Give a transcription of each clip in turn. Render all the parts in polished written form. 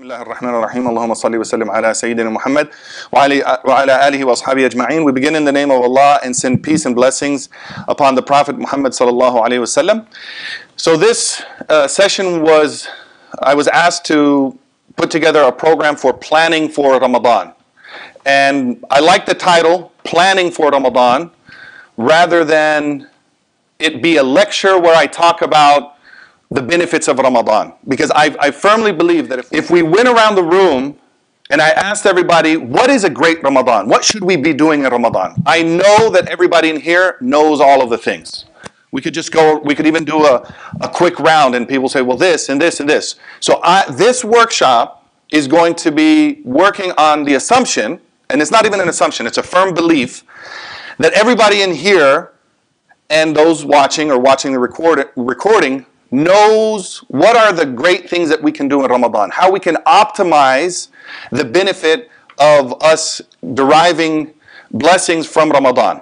Bismillah ar-Rahman ar-Rahim. Allahumma salli wa sallim ala Sayyidina Muhammad wa ala alihi wa ashabihi ajma'in. We begin in the name of Allah and send peace and blessings upon the Prophet Muhammad sallallahu alayhi wa sallam. So this session was, I was asked to put together a program for planning for Ramadan. And I like the title, Planning for Ramadan, rather than it be a lecture where I talk about the benefits of Ramadan, because I firmly believe that if we went around the room and I asked everybody, what is a great Ramadan? What should we be doing in Ramadan? I know that everybody in here knows all of the things. We could just go, we could even do a quick round and people say, well, this and this and this. So this workshop is going to be working on the assumption, and it's not even an assumption, it's a firm belief, that everybody in here and those watching or watching the recording knows what are the great things that we can do in Ramadan, how we can optimize the benefit of us deriving blessings from Ramadan.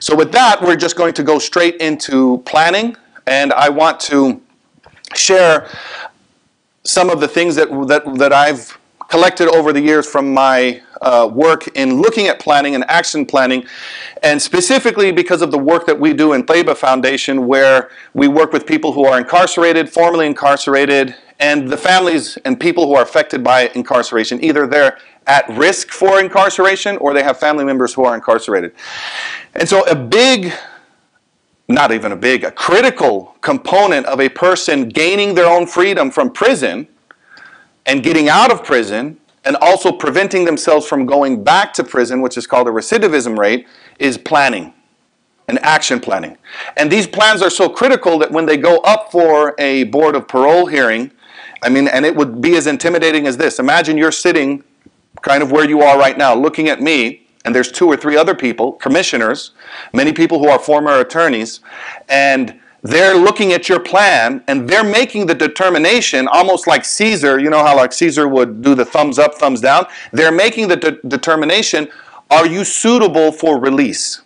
So with that, we're just going to go straight into planning, and I want to share some of the things that I've collected over the years from my work in looking at planning and action planning, and specifically because of the work that we do in Tayba Foundation, where we work with people who are incarcerated, formerly incarcerated, and the families and people who are affected by incarceration. Either they're at risk for incarceration or they have family members who are incarcerated. And so a critical component of a person gaining their own freedom from prison and getting out of prison, and also preventing themselves from going back to prison, which is called a recidivism rate, is planning and action planning. And these plans are so critical that when they go up for a board of parole hearing, I mean, and it would be as intimidating as this. Imagine you're sitting kind of where you are right now, looking at me, and there's 2 or 3 other people, commissioners, many people who are former attorneys, and they're looking at your plan and they're making the determination, almost like Caesar, you know how like Caesar would do the thumbs up, thumbs down? They're making the determination, are you suitable for release?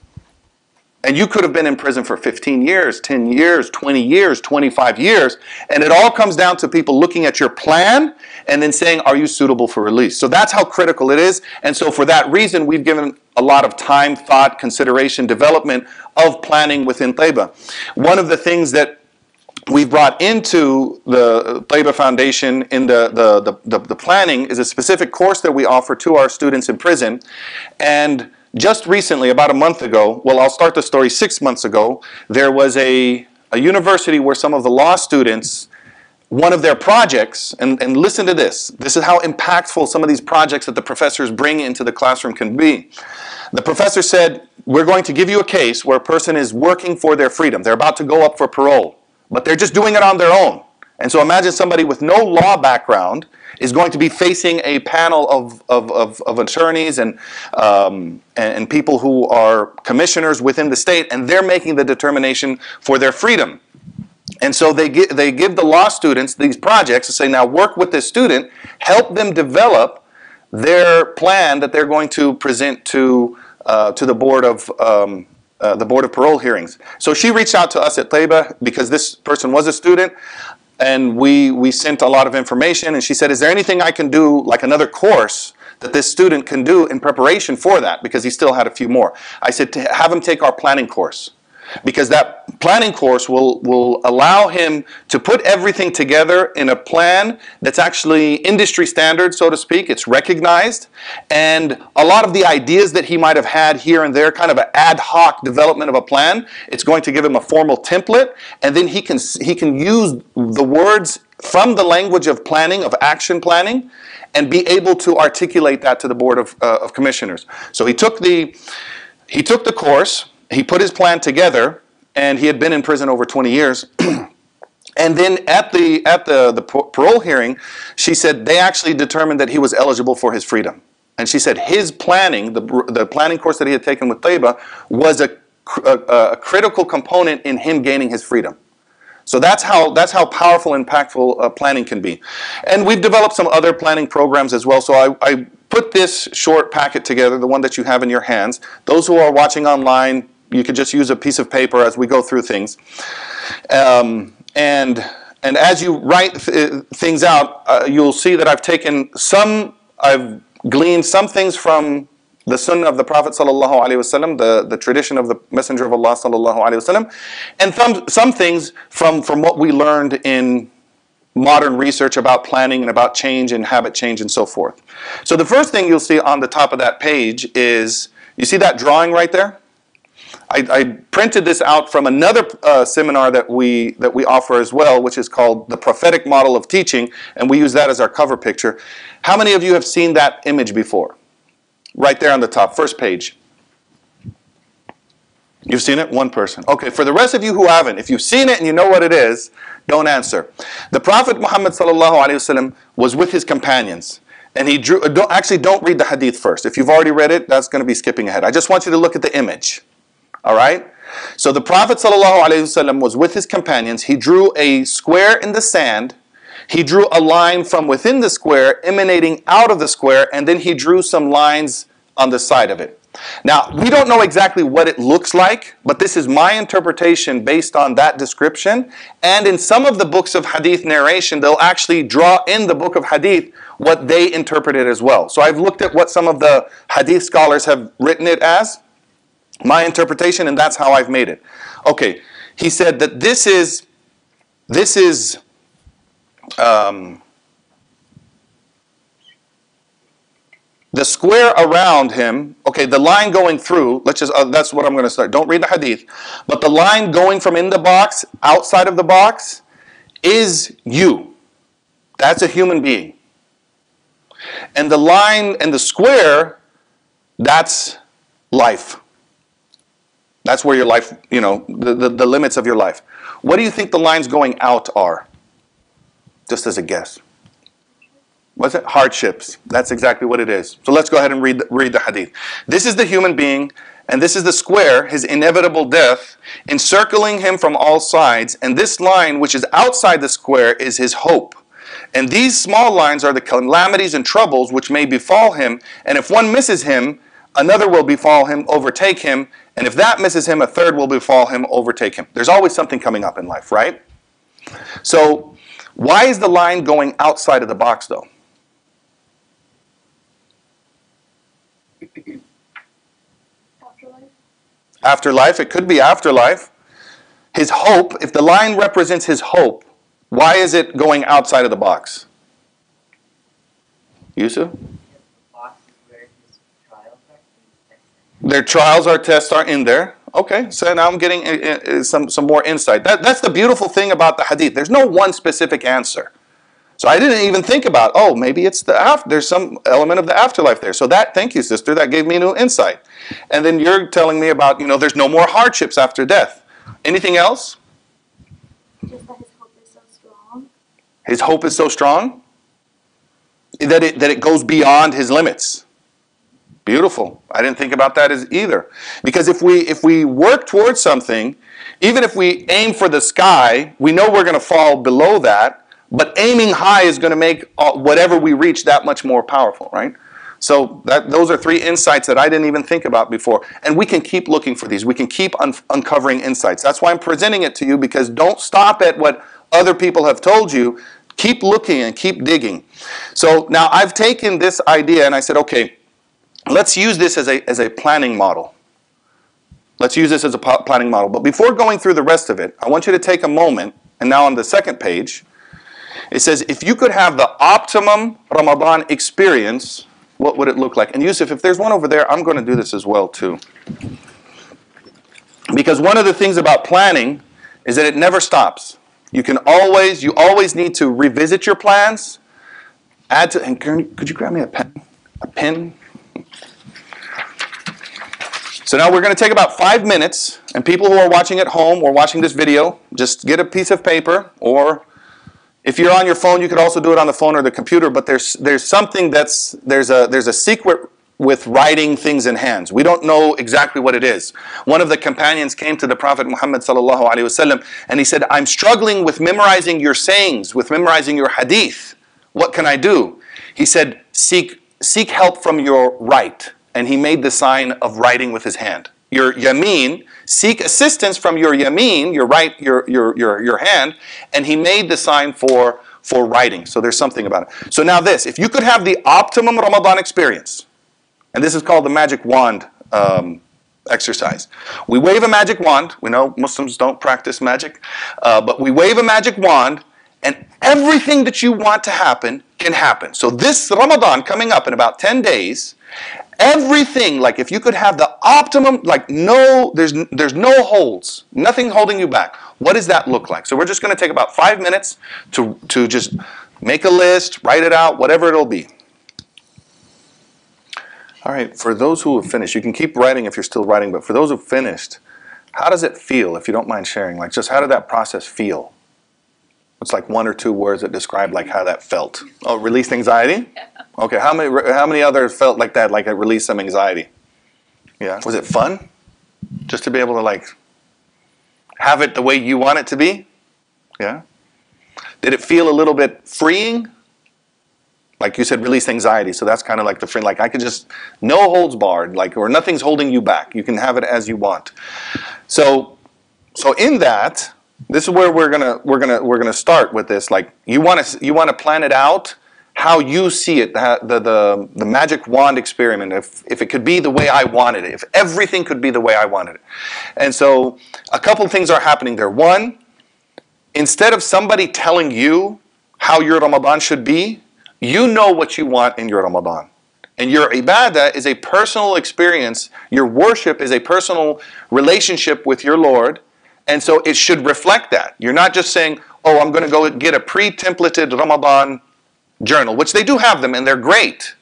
And you could have been in prison for 15 years, 10 years, 20 years, 25 years, and it all comes down to people looking at your plan and then saying, are you suitable for release? So that's how critical it is. And so for that reason, we've given a lot of time, thought, consideration, development of planning within Tayba. One of the things that we brought into the Tayba Foundation in the planning is a specific course that we offer to our students in prison. And just recently, about a month ago, well, I'll start the story 6 months ago, there was a university where some of the law students, one of their projects, and listen to this, this is how impactful some of these projects that the professors bring into the classroom can be. The professor said, we're going to give you a case where a person is working for their freedom. They're about to go up for parole, but they're just doing it on their own. And so imagine somebody with no law background is going to be facing a panel of attorneys and people who are commissioners within the state, and they're making the determination for their freedom. And so they give the law students these projects and say, now work with this student, help them develop their plan that they're going to present to the Board of Parole hearings. So she reached out to us at Tayba because this person was a student, and we sent a lot of information, and she said, is there anything I can do, like another course that this student can do in preparation for that, because he still had a few more. I said, to have him take our planning course, because that planning course will allow him to put everything together in a plan that's actually industry standard, so to speak. It's recognized. And a lot of the ideas that he might have had here and there, kind of an ad hoc development of a plan, it's going to give him a formal template. And then he can use the words from the language of planning, of action planning, and be able to articulate that to the Board of Commissioners. So he took the course. He put his plan together, and he had been in prison over 20 years. And then at the parole hearing, she said they actually determined that he was eligible for his freedom. And she said his planning, the planning course that he had taken with Tayba, was a critical component in him gaining his freedom. So that's how powerful, impactful planning can be. And we've developed some other planning programs as well. So I put this short packet together, the one that you have in your hands. Those who are watching online, you could just use a piece of paper as we go through things. And And as you write things out, you'll see that I've taken some, I've gleaned some things from the sunnah of the Prophet sallallahu alaihi wasallam, the tradition of the Messenger of Allah sallallahu alaihi wasallam, and some things from what we learned in modern research about planning and about change and habit change and so forth. So the first thing you'll see on the top of that page is, you see that drawing right there? I printed this out from another seminar that we offer as well, which is called The Prophetic Model of Teaching, and we use that as our cover picture. How many of you have seen that image before? Right there on the top, first page. You've seen it? One person. Okay, for the rest of you who haven't, if you've seen it and you know what it is, don't answer. The Prophet Muhammad ﷺ was with his companions. And he drew, don't read the hadith first. If you've already read it, that's going to be skipping ahead. I just want you to look at the image. All right? So the Prophet ﷺ was with his companions. He drew a square in the sand. He drew a line from within the square, emanating out of the square, and then he drew some lines on the side of it. Now, we don't know exactly what it looks like, but this is my interpretation based on that description. And in some of the books of hadith narration, they'll actually draw in the book of hadith what they interpreted as well. So I've looked at what some of the hadith scholars have written it as, my interpretation, and that's how I've made it. Okay, he said that this is the square around him, okay, the line going through, let's just, that's what I'm going to start. Don't read the hadith. But the line going from in the box, outside of the box, is you. That's a human being. And the line and the square, that's life. That's where your life, you know, the limits of your life. What do you think the lines going out are? Just as a guess. What's it? Hardships. That's exactly what it is. So let's go ahead and read the hadith. This is the human being, and this is the square, his inevitable death, encircling him from all sides. And this line, which is outside the square, is his hope. And these small lines are the calamities and troubles which may befall him. And if one misses him, another will befall him, overtake him. And if that misses him, a third will befall him, overtake him. There's always something coming up in life, right? So why is the line going outside of the box, though? Afterlife, it could be afterlife. His hope, if the line represents his hope, why is it going outside of the box? Yusuf? Their trials or tests are in there. Okay, so now I'm getting some more insight. That's the beautiful thing about the hadith. There's no one specific answer. So I didn't even think about, oh, maybe it's the there's some element of the afterlife there. So that, thank you, sister, that gave me new insight. And then you're telling me about, you know, there's no more hardships after death. Anything else? Just that his hope is so strong. His hope is so strong that it goes beyond his limits. Beautiful. I didn't think about that as either. Because if we work towards something, even if we aim for the sky, we know we're going to fall below that. But aiming high is going to make whatever we reach that much more powerful, right? So those are three insights that I didn't even think about before. And we can keep looking for these. We can keep uncovering insights. That's why I'm presenting it to you, because don't stop at what other people have told you. Keep looking and keep digging. So now I've taken this idea and I said, okay, let's use this as a planning model. Let's use this as a planning model. But before going through the rest of it, I want you to take a moment, and now on the second page, it says, if you could have the optimum Ramadan experience, what would it look like? And Yusuf, if there's one over there, I'm going to do this as well too. Because one of the things about planning is that it never stops. You always need to revisit your plans, add to, and could you grab me a pen? A pen? So now we're going to take about 5 minutes, and people who are watching at home or watching this video, just get a piece of paper, or if you're on your phone, you could also do it on the phone or the computer, but there's something there's a secret with writing things in hands. We don't know exactly what it is. One of the companions came to the Prophet Muhammad sallallahu alaihi wasallam, and he said, I'm struggling with memorizing your sayings, with memorizing your hadith. What can I do? He said, seek help from your right. And he made the sign of writing with his hand. your yameen, seek assistance from your yameen, your right, your hand, and he made the sign for writing. So there's something about it. So now this, if you could have the optimum Ramadan experience, and this is called the magic wand exercise. We wave a magic wand. We know Muslims don't practice magic, but we wave a magic wand, and everything that you want to happen can happen. So this Ramadan coming up in about 10 days, everything, like if you could have the optimum, like no, there's no holds, nothing holding you back. What does that look like? So we're just going to take about 5 minutes to just make a list, write it out, whatever it'll be. All right, for those who have finished, you can keep writing if you're still writing, but for those who have finished, how does it feel, if you don't mind sharing? Like, just how did that process feel? It's like one or two words that describe like how that felt. Oh, released anxiety? Yeah. Okay, how many others felt like that, like it released some anxiety? Yeah. Was it fun? Just to be able to like have it the way you want it to be? Yeah. Did it feel a little bit freeing? Like you said, release anxiety. So that's kind of like the friend, like I could just, no holds barred, like, or nothing's holding you back. You can have it as you want. So in that, this is where we're gonna start with this. Like you want to plan it out how you see it, the magic wand experiment. If it could be the way I wanted it, if everything could be the way I wanted it. And so a couple things are happening there. One, instead of somebody telling you how your Ramadan should be, you know what you want in your Ramadan. And your ibadah is a personal experience. Your worship is a personal relationship with your Lord. And so it should reflect that. You're not just saying, oh, I'm going to go get a pre-templated Ramadan journal, which they do have them and they're great.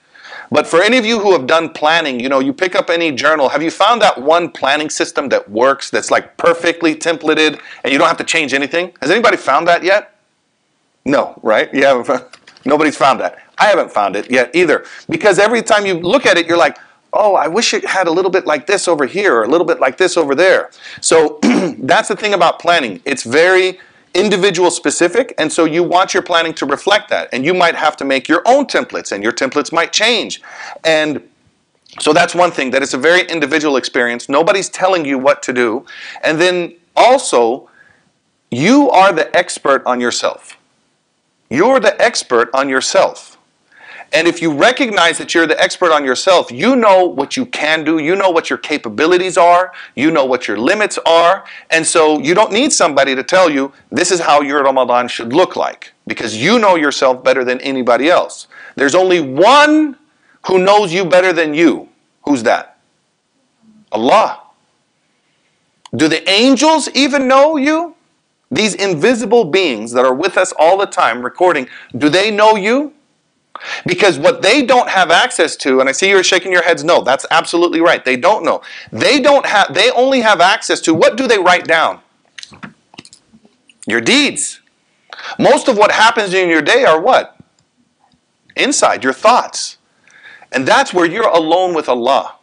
But for any of you who have done planning, you know, you pick up any journal. Have you found that one planning system that works, that's like perfectly templated and you don't have to change anything? Has anybody found that yet? No, right? You haven't found. Nobody's found that. I haven't found it yet either. Because every time you look at it, you're like, oh, I wish it had a little bit like this over here or a little bit like this over there. So that's the thing about planning. It's very individual specific, and so you want your planning to reflect that. And you might have to make your own templates, and your templates might change. And so that's one thing, that it's a very individual experience. Nobody's telling you what to do. And then also, you are the expert on yourself. You're the expert on yourself. And if you recognize that you're the expert on yourself, you know what you can do, you know what your capabilities are, you know what your limits are, and so you don't need somebody to tell you this is how your Ramadan should look like, because you know yourself better than anybody else. There's only one who knows you better than you. Who's that? Allah. Do the angels even know you? These invisible beings that are with us all the time recording, do they know you? Because what they don't have access to, and I see you're shaking your heads, no, that's absolutely right. They don't know. They only have access to, what do they write down? Your deeds. Most of what happens in your day are what? Inside, your thoughts. And that's where you're alone with Allah.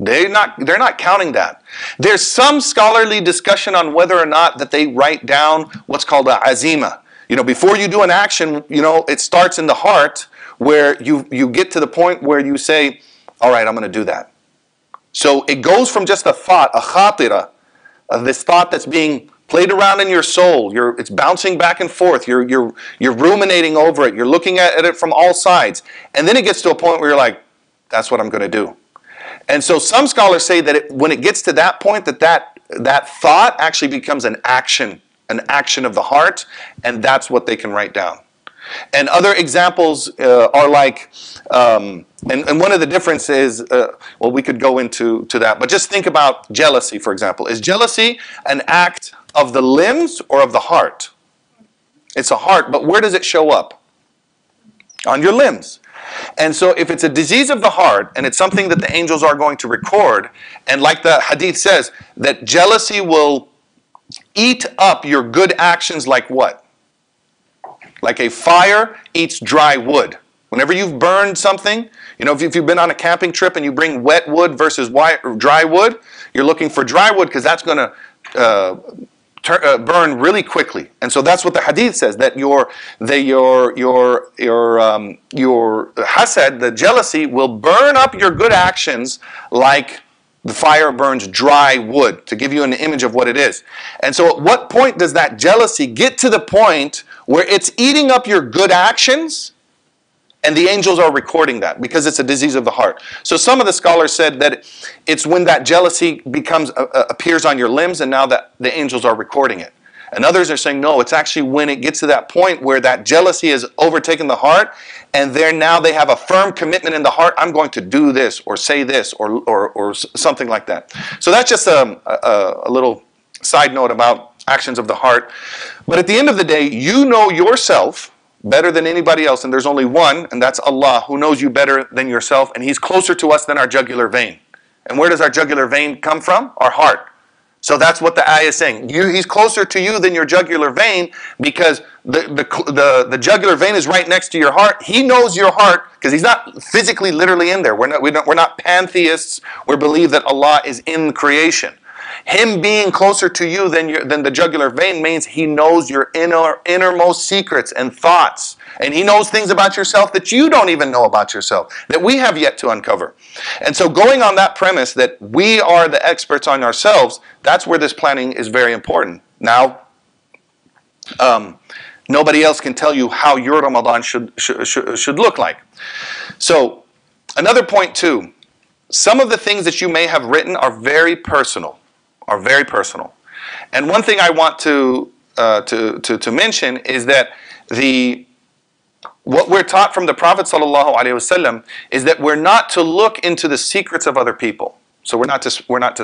They're not counting that. There's some scholarly discussion on whether or not that they write down what's called a azima. You know, before you do an action, you know, it starts in the heart where you get to the point where you say, all right, I'm going to do that. So it goes from just a thought, a khatira, this thought that's being played around in your soul. It's bouncing back and forth. You're ruminating over it. You're looking at it from all sides. And then it gets to a point where you're like, that's what I'm going to do. And so some scholars say that when it gets to that point, that thought actually becomes an action. An action of the heart, and that's what they can write down. And other examples are like, and one of the differences, well, we could go into that, but just think about jealousy, for example. Is jealousy an act of the limbs or of the heart? It's a heart, but where does it show up? On your limbs. And so if it's a disease of the heart, and it's something that the angels are going to record, and like the hadith says, that jealousy will eat up your good actions like what? Like a fire eats dry wood. Whenever you've burned something, you know, if you've been on a camping trip and you bring wet wood versus dry wood, you're looking for dry wood because that's going to burn really quickly. And so that's what the hadith says, that your hasad, the jealousy, will burn up your good actions like The fire burns dry wood, to give you an image of what it is. And so at what point does that jealousy get to the point where it's eating up your good actions and the angels are recording that because it's a disease of the heart? So some of the scholars said that it's when that jealousy becomes appears on your limbs and now that the angels are recording it. And others are saying, no, it's actually when it gets to that point where that jealousy has overtaken the heart and now they have a firm commitment in the heart, I'm going to do this or say this or something like that. So that's just a little side note about actions of the heart. But at the end of the day, you know yourself better than anybody else, and there's only one, and that's Allah, who knows you better than yourself, and He's closer to us than our jugular vein. And where does our jugular vein come from? Our heart. So that's what the ayah is saying. He's closer to you than your jugular vein, because the jugular vein is right next to your heart. He knows your heart because He's not physically, literally in there. We're not pantheists. We believe that Allah is in creation. Him being closer to you than the jugular vein means He knows your innermost secrets and thoughts. And He knows things about yourself that you don't even know about yourself, that we have yet to uncover. And so going on that premise that we are the experts on ourselves, that's where this planning is very important. Now, nobody else can tell you how your Ramadan should look like. So another point too, some of the things that you may have written are very personal. And one thing I want to mention is that what we're taught from the Prophet ﷺ is that we're not to look into the secrets of other people. So we're not to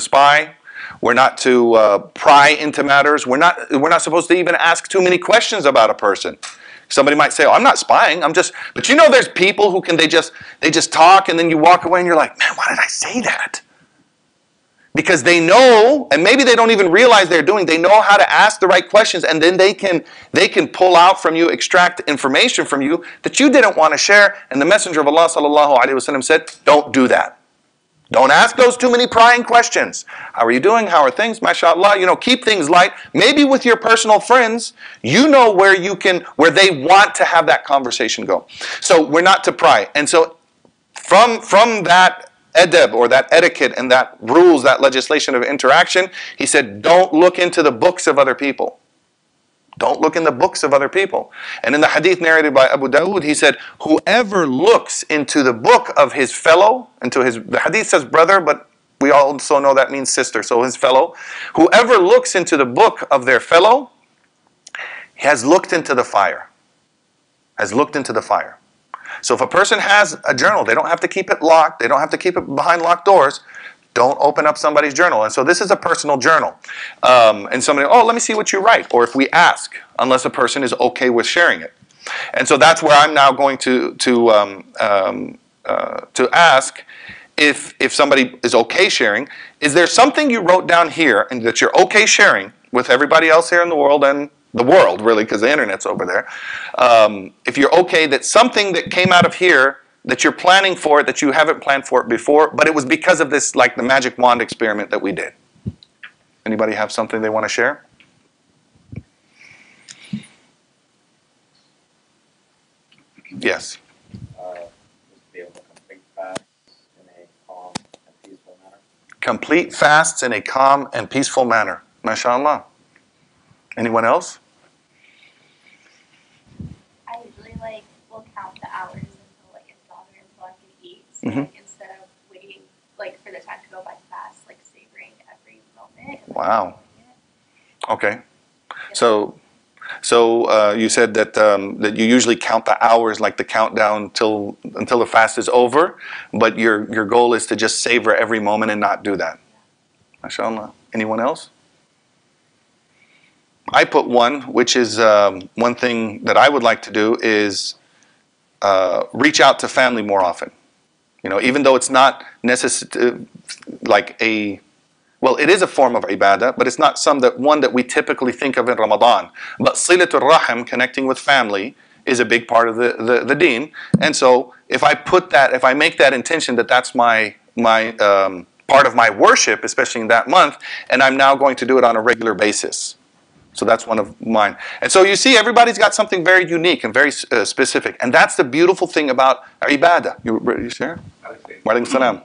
spy. We're not to pry into matters. We're not supposed to even ask too many questions about a person. Somebody might say, "Oh, I'm not spying. I'm just." But you know, there's people who can they just talk, and then you walk away, and you're like, "Man, why did I say that?" Because they know, and maybe they don't even realize they're doing, they know how to ask the right questions, and then they can pull out from you, extract information from you that you didn't want to share. And the Messenger of Allah ﷺ said, don't do that. Don't ask those too many prying questions. How are you doing? How are things? MashaAllah, you know, keep things light. Maybe with your personal friends, you know where they want to have that conversation go. So we're not to pry. And so from that adab, or that etiquette and that rules, that legislation of interaction, he said, don't look into the books of other people. Don't look in the books of other people. And in the hadith narrated by Abu Dawood, he said, whoever looks into the book of his fellow, the hadith says brother, but we also know that means sister, so his fellow, whoever looks into the book of their fellow, has looked into the fire. Has looked into the fire. So if a person has a journal, they don't have to keep it locked. They don't have to keep it behind locked doors. Don't open up somebody's journal. And so this is a personal journal. And somebody, oh, let me see what you write. Or if we ask, unless a person is okay with sharing it. And so that's where I'm now going to ask if somebody is okay sharing. Is there something you wrote down here and that you're okay sharing with everybody else here in the world and the world, really, because the internet's over there, if you're okay that something that came out of here that you're planning for it, that you haven't planned for it before, but it was because of this, like the magic wand experiment that we did. Anybody have something they want to share? Yes. Complete fasts in a calm and peaceful manner. MashaAllah. Anyone else? We'll count the hours until it's bothering, so I can eat. So instead of waiting for the time to go by fast, savoring every moment. Wow. Okay. So you said that that you usually count the hours, like the countdown until the fast is over, but your goal is to just savor every moment and not do that. Yeah. MashaAllah. Anyone else? I put one, which is one thing that I would like to do is reach out to family more often. You know, even though it's not necessarily well, it is a form of ibadah, but it's not one that we typically think of in Ramadan. But silatul rahim, connecting with family, is a big part of the deen. And so if I make that intention that that's my part of my worship, especially in that month, and I'm now going to do it on a regular basis. So that's one of mine. And so you see, everybody's got something very unique and very specific. And that's the beautiful thing about ibadah. You share? Wa alaikum salam.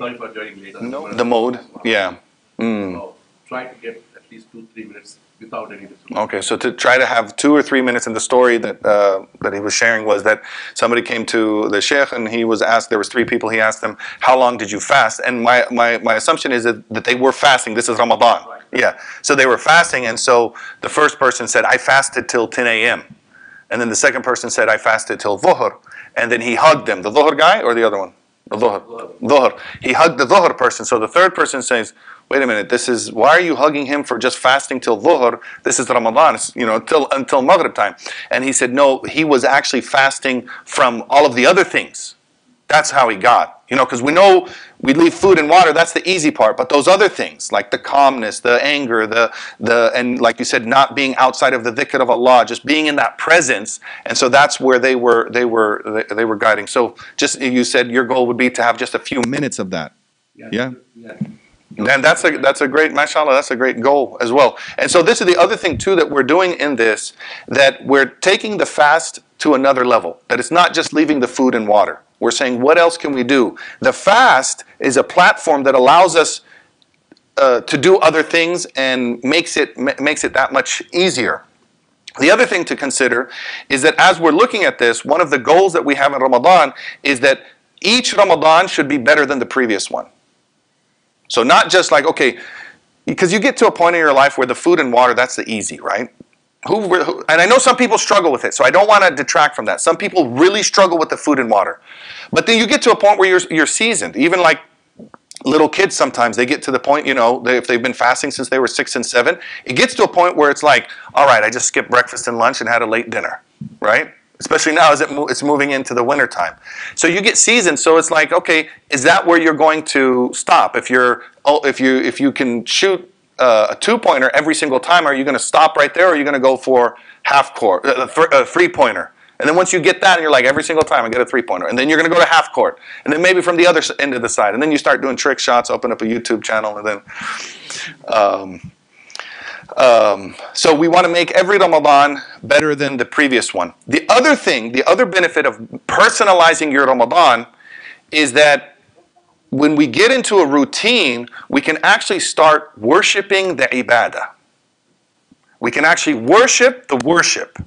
Sorry for joining later. No, the mode, yeah. Mm. So try to get at least 2-3 minutes without any disruption. Okay, so to try to have 2 or 3 minutes in the story that that he was sharing was that somebody came to the sheikh and he was asked, there was 3 people, he asked them, how long did you fast? And my assumption is that they were fasting, this is Ramadan. Right. Yeah, so they were fasting, and so the first person said, I fasted till 10 a.m. And then the second person said, I fasted till dhuhr. And then he hugged them, the dhuhr guy or the other one? The dhuhr. He hugged the dhuhr person. So the third person says, wait a minute, this is, why are you hugging him for just fasting till dhuhr? This is Ramadan, it's, you know, until Maghrib time. And he said, no, he was actually fasting from all of the other things. That's how he got, you know, because we know we leave food and water, that's the easy part, but those other things, like the calmness, the anger, and like you said, not being outside of the dhikr of Allah, just being in that presence, and so that's where they were guiding. So just, you said your goal would be to have just a few minutes of that. Yeah. And that's a great, mashallah, that's a great goal as well. And so this is the other thing too that we're doing in this, that we're taking the fast to another level, that it's not just leaving the food and water. We're saying, what else can we do? The fast is a platform that allows us to do other things and makes it that much easier. The other thing to consider is that as we're looking at this, one of the goals that we have in Ramadan is that each Ramadan should be better than the previous one. So not just like, okay, because you get to a point in your life where the food and water, that's the easy, right? And I know some people struggle with it, so I don't want to detract from that. Some people really struggle with the food and water. But then you get to a point where you're seasoned. Even like little kids sometimes, they get to the point, you know, if they've been fasting since they were 6 and 7, it gets to a point where it's like, all right, I just skipped breakfast and lunch and had a late dinner, right? Especially now as it's moving into the winter time. So you get seasoned, so it's like, okay, is that where you're going to stop? If you can shoot a 2-pointer every single time, are you going to stop right there, or are you going to go for half-court, a 3-pointer? And then once you get that, and you're like, every single time I get a 3-pointer, and then you're going to go to half-court, and then maybe from the other end of the side, and then you start doing trick shots, open up a YouTube channel, and then... so we want to make every Ramadan better than the previous one. The other thing, the other benefit of personalizing your Ramadan is that when we get into a routine, we can actually start worshiping the ibadah. We can actually worship the worship.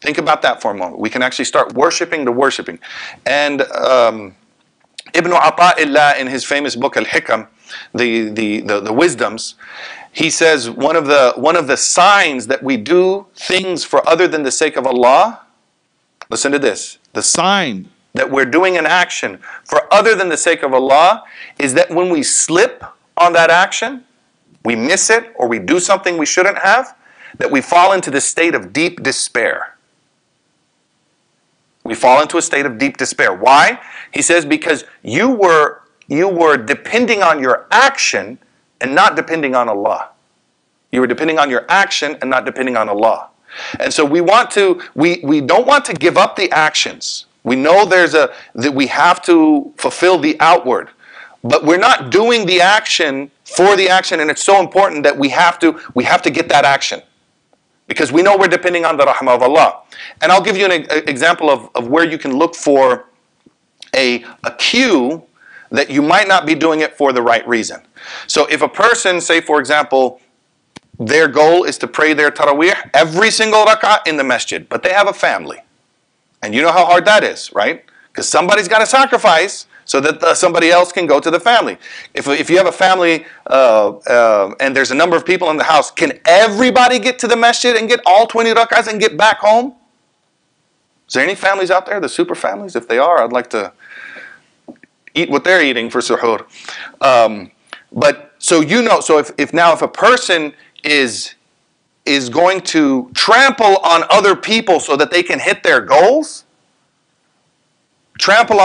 Think about that for a moment. We can actually start worshiping the worshiping. And Ibn Ata'illah, in his famous book Al-Hikam, the wisdoms, he says one of the signs that we do things for other than the sake of Allah, listen to this, the sign that we're doing an action for other than the sake of Allah is that when we slip on that action, we miss it, or we do something we shouldn't have, that we fall into this state of deep despair. We fall into a state of deep despair. Why? He says, because you were depending on your action and not depending on Allah. You were depending on your action and not depending on Allah. And so we don't want to give up the actions. We know that we have to fulfill the outward, but we're not doing the action for the action, and it's so important that we have to get that action, because we know we're depending on the rahmah of Allah. And I'll give you an example of where you can look for a cue that you might not be doing it for the right reason. So if a person, say for example, their goal is to pray their tarawih every single rak'ah in the masjid, but they have a family. And you know how hard that is, right? Because somebody's got to sacrifice so that somebody else can go to the family. If you have a family and there's a number of people in the house, can everybody get to the masjid and get all 20 rak'ahs and get back home? Is there any families out there, the super families? If they are, I'd like to eat what they're eating for suhoor. But so you know, so if a person is going to trample on other people so that they can hit their goals, fall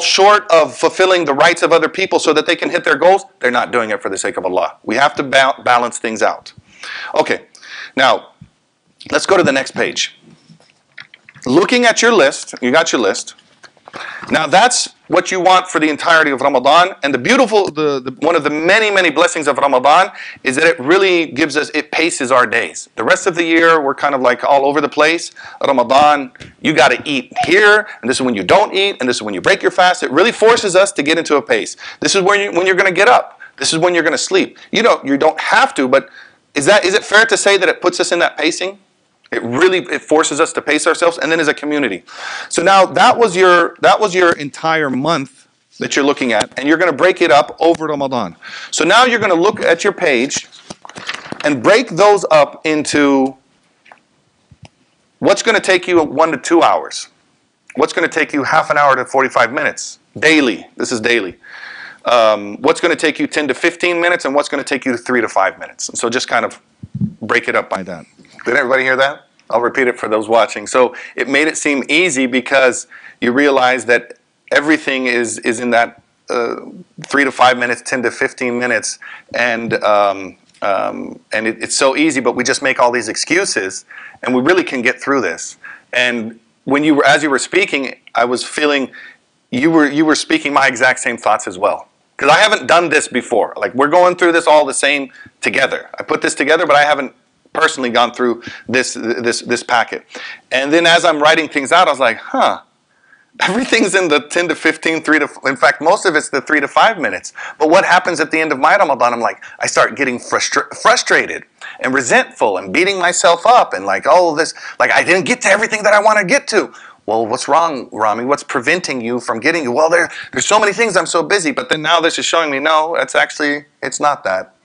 short of fulfilling the rights of other people so that they can hit their goals, they're not doing it for the sake of Allah. We have to balance things out. Okay, now let's go to the next page. Looking at your list, you got your list. Now that's what you want for the entirety of Ramadan. And the beautiful, one of the many, many blessings of Ramadan is that it really gives us, it paces our days. The rest of the year, we're kind of like all over the place. Ramadan, you got to eat here, and this is when you don't eat, and this is when you break your fast. It really forces us to get into a pace. This is when you're going to get up. This is when you're going to sleep. You don't have to, but is it fair to say that it puts us in that pacing? It forces us to pace ourselves, and then as a community. So now that was your entire month that you're looking at, and you're going to break it up over Ramadan. So now you're going to look at your page and break those up into what's going to take you 1 to 2 hours, what's going to take you half an hour to 45 minutes daily. This is daily. What's going to take you 10 to 15 minutes, and what's going to take you 3 to 5 minutes. And so just kind of break it up by that. Did everybody hear that? I'll repeat it for those watching. So it made it seem easy because you realize that everything is in that 3 to 5 minutes, 10 to 15 minutes, and it's so easy. But we just make all these excuses, and we really can get through this. And when you were, as you were speaking, I was feeling you were speaking my exact same thoughts as well. Because I haven't done this before. Like, we're going through this all the same together. I put this together, but I haven't personally gone through this packet. And then as I'm writing things out, I was like, huh, everything's in the 10 to 15, 3 to, in fact, most of it's the 3 to 5 minutes. But what happens at the end of my Ramadan? I'm like, I start getting frustrated and resentful and beating myself up and like, oh, this, like, I didn't get to everything that I want to get to. Well, what's wrong, Rami? What's preventing you from getting you? Well, there's so many things, I'm so busy. But then now this is showing me, no, it's actually, it's not that,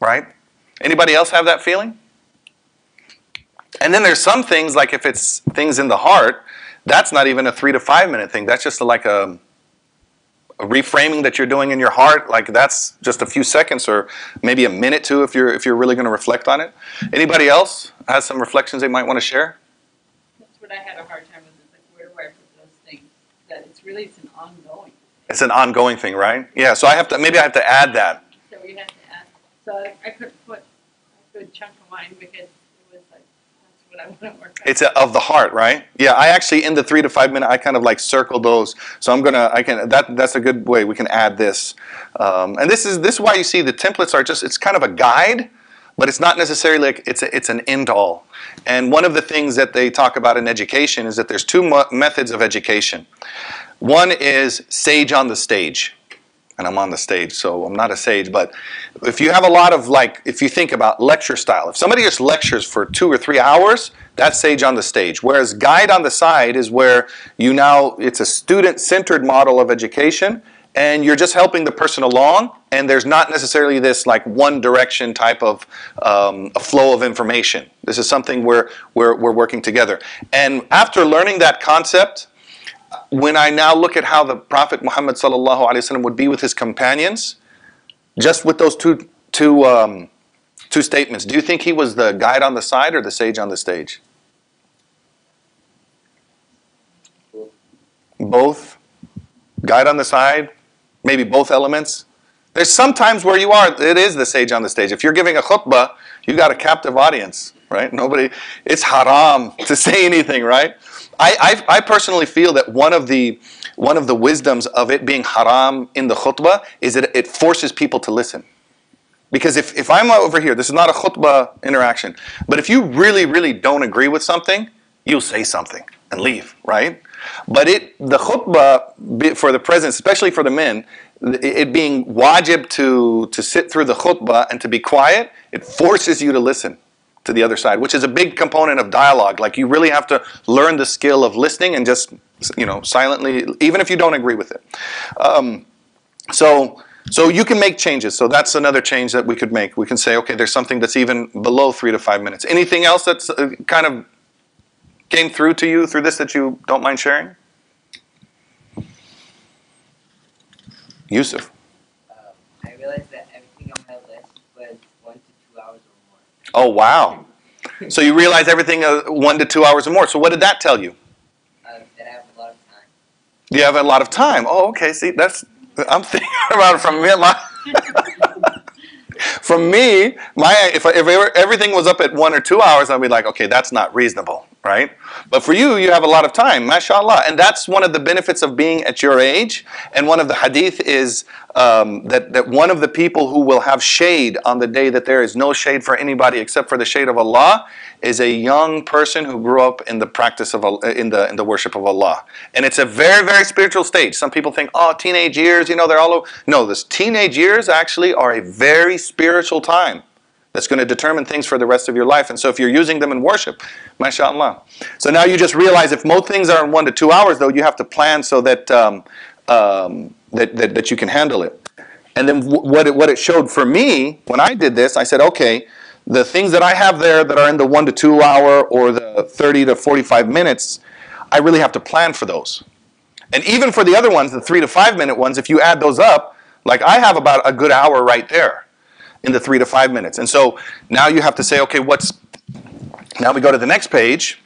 right? Anybody else have that feeling? And then there's some things, like if it's things in the heart, that's not even a 3 to 5 minute thing. That's just like a reframing that you're doing in your heart. Like, that's just a few seconds or maybe a minute too if you're really going to reflect on it. Anybody else has some reflections they might want to share? That's what I had a hard time with. Really, it's an ongoing thing. It's an ongoing thing, right? Yeah, so maybe I have to add that. So we had to add. So I couldn't put a good chunk of mine because it was like, that's what I want to work on. It's of the heart, right? Yeah, I actually, in the 3 to 5 minute, I kind of like circle those. So I'm going to, that's a good way we can add this. And this is why you see the templates are just, it's kind of a guide, but it's not necessarily like it's an end all. And one of the things that they talk about in education is that there's two methods of education. One is sage on the stage, and I'm on the stage, so I'm not a sage, but if you have a lot of, like, if you think about lecture style, if somebody just lectures for 2 or 3 hours, that's sage on the stage. Whereas guide on the side is where you now, it's a student-centered model of education, and you're just helping the person along, and there's not necessarily this like one direction type of a flow of information. This is something where we're working together. And after learning that concept, when I now look at how the Prophet Muhammad ﷺ would be with his companions, just with those two statements, do you think he was the guide on the side or the sage on the stage? Both. Guide on the side, maybe both elements. There's some times where you are, it is the sage on the stage. If you're giving a khutbah, you got a captive audience, right? Nobody, it's haram to say anything, right? I personally feel that one of the wisdoms of it being haram in the khutbah is that it forces people to listen. Because if I'm over here, this is not a khutbah interaction, but if you really, really don't agree with something, you'll say something and leave, right? But the khutbah for the presence, especially for the men, it being wajib to sit through the khutbah and to be quiet, it forces you to listen to the other side, which is a big component of dialogue. Like, you really have to learn the skill of listening and just, you know, silently, even if you don't agree with it. So you can make changes. So that's another change that we could make. We can say, okay, there's something that's even below 3 to 5 minutes. Anything else that's kind of came through to you through this that you don't mind sharing? Yusuf. I realized that everything on my list was 1 to 2 hours or more. Oh, wow. So you realized everything 1 to 2 hours or more. So what did that tell you? That I have a lot of time. You have a lot of time. Oh, okay. See, that's, I'm thinking about it from For me, if everything was up at 1 or 2 hours, I'd be like, okay, that's not reasonable. right? But for you, you have a lot of time, mashallah. And that's one of the benefits of being at your age. And one of the hadith is that one of the people who will have shade on the day that there is no shade for anybody except for the shade of Allah is a young person who grew up in the practice of in the worship of Allah. And it's a very, very spiritual stage. Some people think, oh, teenage years, you know, they're all over. No, this teenage years actually are a very spiritual time. That's going to determine things for the rest of your life. And so if you're using them in worship, mashallah. So now you just realize if most things are in 1 to 2 hours, though, you have to plan so that that you can handle it. And then what it showed for me when I did this, I said, okay, the things that I have there that are in the 1 to 2 hour or the 30 to 45 minutes, I really have to plan for those. And even for the other ones, the 3 to 5 minute ones, if you add those up, like I have about a good hour right there in the 3 to 5 minutes. And so now you have to say, okay, now we go to the next page.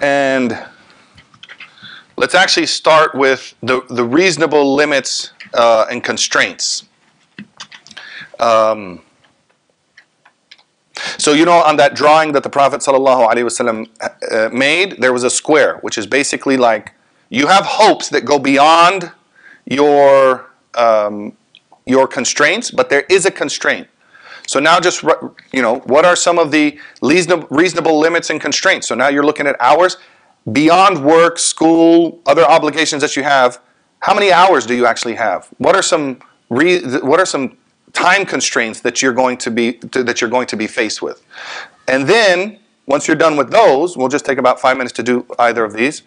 And let's actually start with the reasonable limits and constraints. So you know, on that drawing that the Prophet ﷺ made, there was a square, which is basically like, you have hopes that go beyond your constraints, but there is a constraint. So now just, you know, what are some of the reasonable limits and constraints? So now you're looking at hours beyond work, school, other obligations that you have. How many hours do you actually have? What are some time constraints that you're going to be faced with? And then once you're done with those, we'll just take about 5 minutes to do either of these.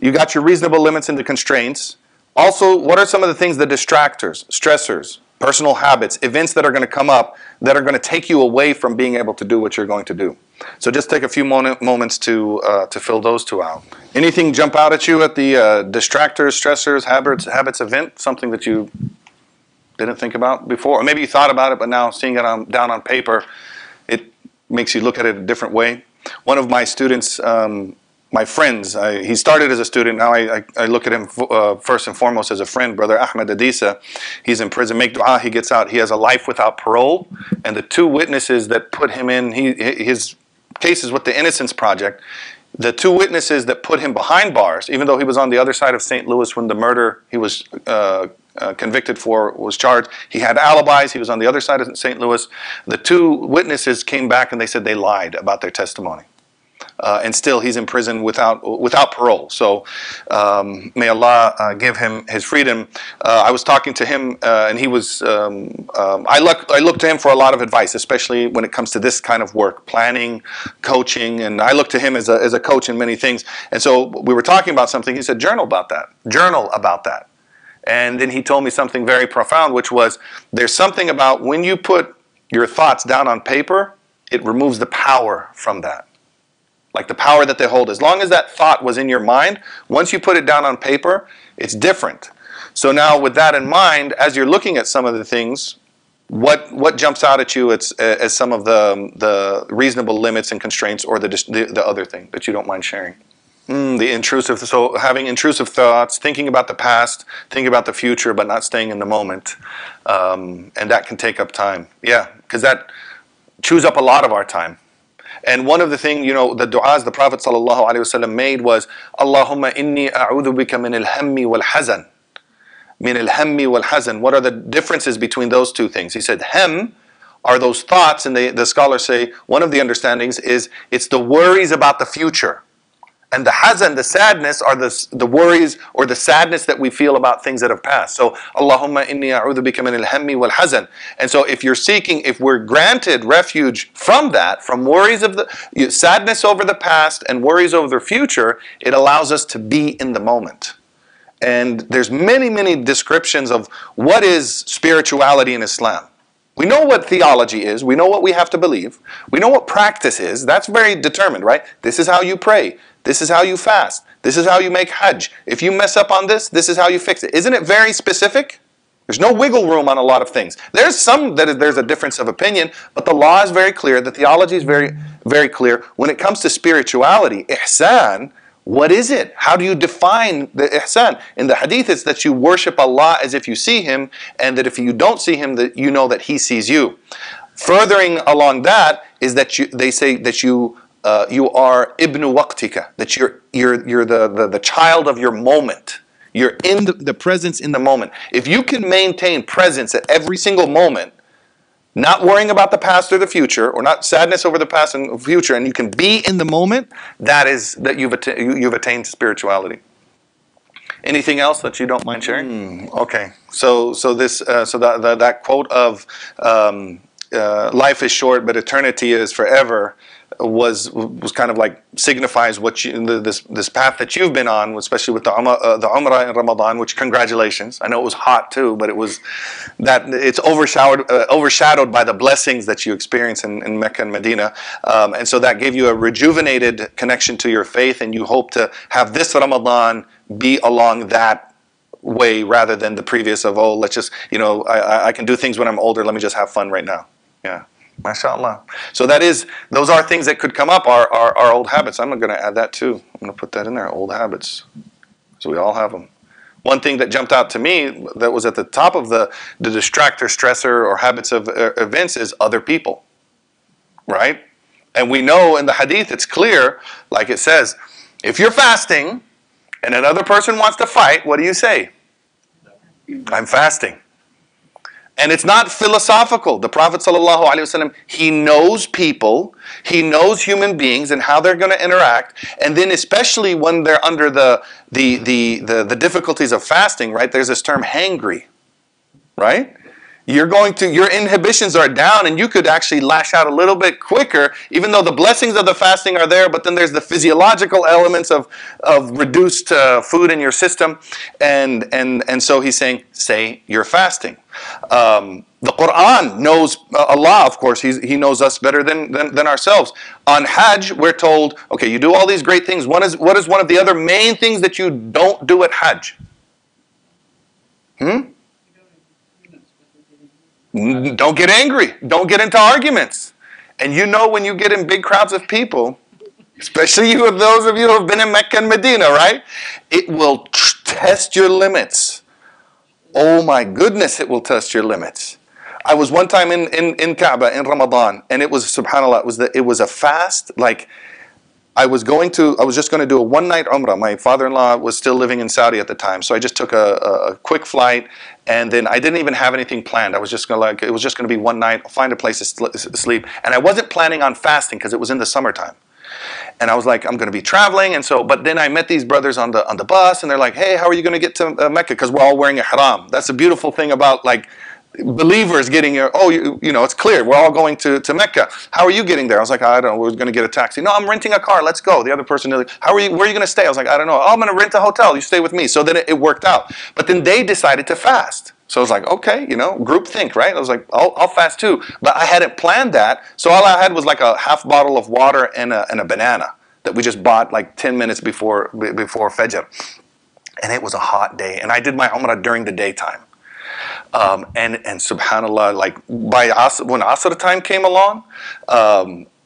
You got your reasonable limits and the constraints. Also, what are some of the things, the distractors, stressors, personal habits, events that are going to come up that are going to take you away from being able to do what you're going to do? So just take a few moments to fill those 2 out. Anything jump out at you at the distractors, stressors, habits, event? Something that you didn't think about before? Or maybe you thought about it, but now seeing it down on paper, it makes you look at it a different way. One of my students... my friends, he started as a student, now I look at him first and foremost as a friend, brother Ahmed Adisa. He's in prison, make dua, he gets out, he has a life without parole, and the 2 witnesses that put him in, his case is with the Innocence Project, the 2 witnesses that put him behind bars, even though he was on the other side of St. Louis when the murder he was convicted for was charged, he had alibis, he was on the other side of St. Louis, the 2 witnesses came back and they said they lied about their testimony. And still he's in prison without parole. So may Allah give him his freedom. I was talking to him and he was, I look to him for a lot of advice, especially when it comes to this kind of work, planning, coaching, and I look to him as a coach in many things. And so we were talking about something, he said, journal about that, journal about that. And then he told me something very profound, which was, there's something about when you put your thoughts down on paper, it removes the power from that. Like the power that they hold. As long as that thought was in your mind, once you put it down on paper, it's different. So now with that in mind, as you're looking at some of the things, what jumps out at you as some of the reasonable limits and constraints or the other thing that you don't mind sharing? The intrusive, so having intrusive thoughts, thinking about the past, thinking about the future, but not staying in the moment. And that can take up time. Yeah, because that chews up a lot of our time. And one of the things, you know, the du'as the Prophet ﷺ made was, Allahumma inni a'udhu bika min al-hammi wal-hazan. Min al-hammi wal-hazan. What are the differences between those 2 things? He said, hem are those thoughts, and the scholars say, one of the understandings is, it's the worries about the future. And the hazan, the sadness, are the worries or the sadness that we feel about things that have passed. So, Allahumma inni a'udhu bika min al-hammi wal-hazan. And so if you're seeking, if we're granted refuge from that, from worries of the sadness over the past and worries over the future, it allows us to be in the moment. And there's many, many descriptions of what is spirituality in Islam. We know what theology is, we know what we have to believe, we know what practice is, that's very determined, right? This is how you pray, this is how you fast, this is how you make hajj. If you mess up on this, this is how you fix it. Isn't it very specific? There's no wiggle room on a lot of things. There's some that there's a difference of opinion, but the law is very clear, the theology is very, very clear. When it comes to spirituality, ihsan, what is it? How do you define the ihsan? In the hadith, it's that you worship Allah as if you see Him, and that if you don't see Him, that you know that He sees you. Furthering along that is that they say that you are ibn waqtika, that you're the child of your moment. You're in the presence in the moment. If you can maintain presence at every single moment, not worrying about the past or the future, or not sadness over the past and future, and you can be in the moment, that is that you've attained spirituality. Anything else that you don't mind sharing? Okay. So that quote of life is short, but eternity is forever, was kind of like signifies what you, this path that you've been on, especially with the Umrah in Ramadan. Which congratulations! I know it was hot too, but it was that it's overshadowed by the blessings that you experience in Mecca and Medina, and so that gave you a rejuvenated connection to your faith, and you hope to have this Ramadan be along that way rather than the previous of oh, let's just I can do things when I'm older. Let me just have fun right now. Yeah. MashaAllah. So that is, those are things that could come up, our old habits. I'm going to add that too. I'm going to put that in there, old habits. So we all have them. One thing that jumped out to me that was at the top of the distractor, stressor, or habits of events is other people. Right? And we know in the hadith, it's clear, like it says, if you're fasting and another person wants to fight, what do you say? I'm fasting. And it's not philosophical. The Prophet ﷺ, he knows people, he knows human beings and how they're going to interact. And then especially when they're under the difficulties of fasting, right? There's this term hangry, right? Your inhibitions are down and you could actually lash out a little bit quicker, even though the blessings of the fasting are there, but then there's the physiological elements of reduced food in your system. And so he's saying, say you're fasting. The Quran knows, Allah of course, He knows us better than ourselves. On Hajj, we're told, okay, you do all these great things. What is one of the other main things that you don't do at Hajj? Don't get angry. Don't get into arguments. And you know when you get in big crowds of people, especially you, those of you who have been in Mecca and Medina, right? It will test your limits. Oh my goodness, it will test your limits. I was one time in Kaaba in Ramadan, and it was, subhanAllah, it was a fast. Like I was just going to do a one-night Umrah. My father-in-law was still living in Saudi at the time, so I just took a quick flight, and then I didn't even have anything planned. I was just going to it was just going to be one night. I'll find a place to sleep, and I wasn't planning on fasting because it was in the summertime. And I was like, I'm going to be traveling, and so. But then I met these brothers on the bus, and they're like, hey, how are you going to get to Mecca? Because we're all wearing ihram. That's the beautiful thing about like believers getting here. Oh, you know, it's clear. We're all going to Mecca. How are you getting there? I was like, I don't know. We're going to get a taxi. No, I'm renting a car. Let's go. The other person, like, how are you? Where are you going to stay? I was like, I don't know. Oh, I'm going to rent a hotel. You stay with me. So then it worked out. But then they decided to fast. So I was like, okay, you know, group think, right? I was like, I'll fast too. But I hadn't planned that. So all I had was like a half bottle of water and a banana that we just bought like 10 minutes before Fajr. And it was a hot day. And I did my Umrah during the daytime. And subhanAllah, like by Asr, when Asr time came along,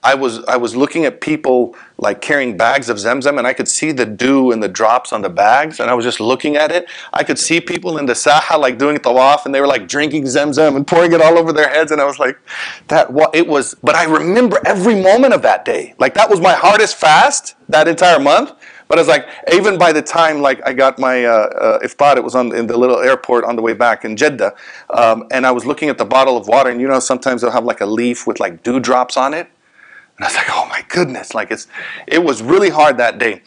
I was looking at people like carrying bags of Zemzem, and I could see the dew and the drops on the bags, and I was just looking at it. I could see people in the Saha like doing tawaf, and they were like drinking Zemzem and pouring it all over their heads, and I was like, but I remember every moment of that day. Like that was my hardest fast that entire month. But I was like, even by the time like I got my iftar, it was in the little airport on the way back in Jeddah, and I was looking at the bottle of water, and you know sometimes they'll have like a leaf with like dewdrops on it, and I was like, oh my goodness, like it was really hard that day.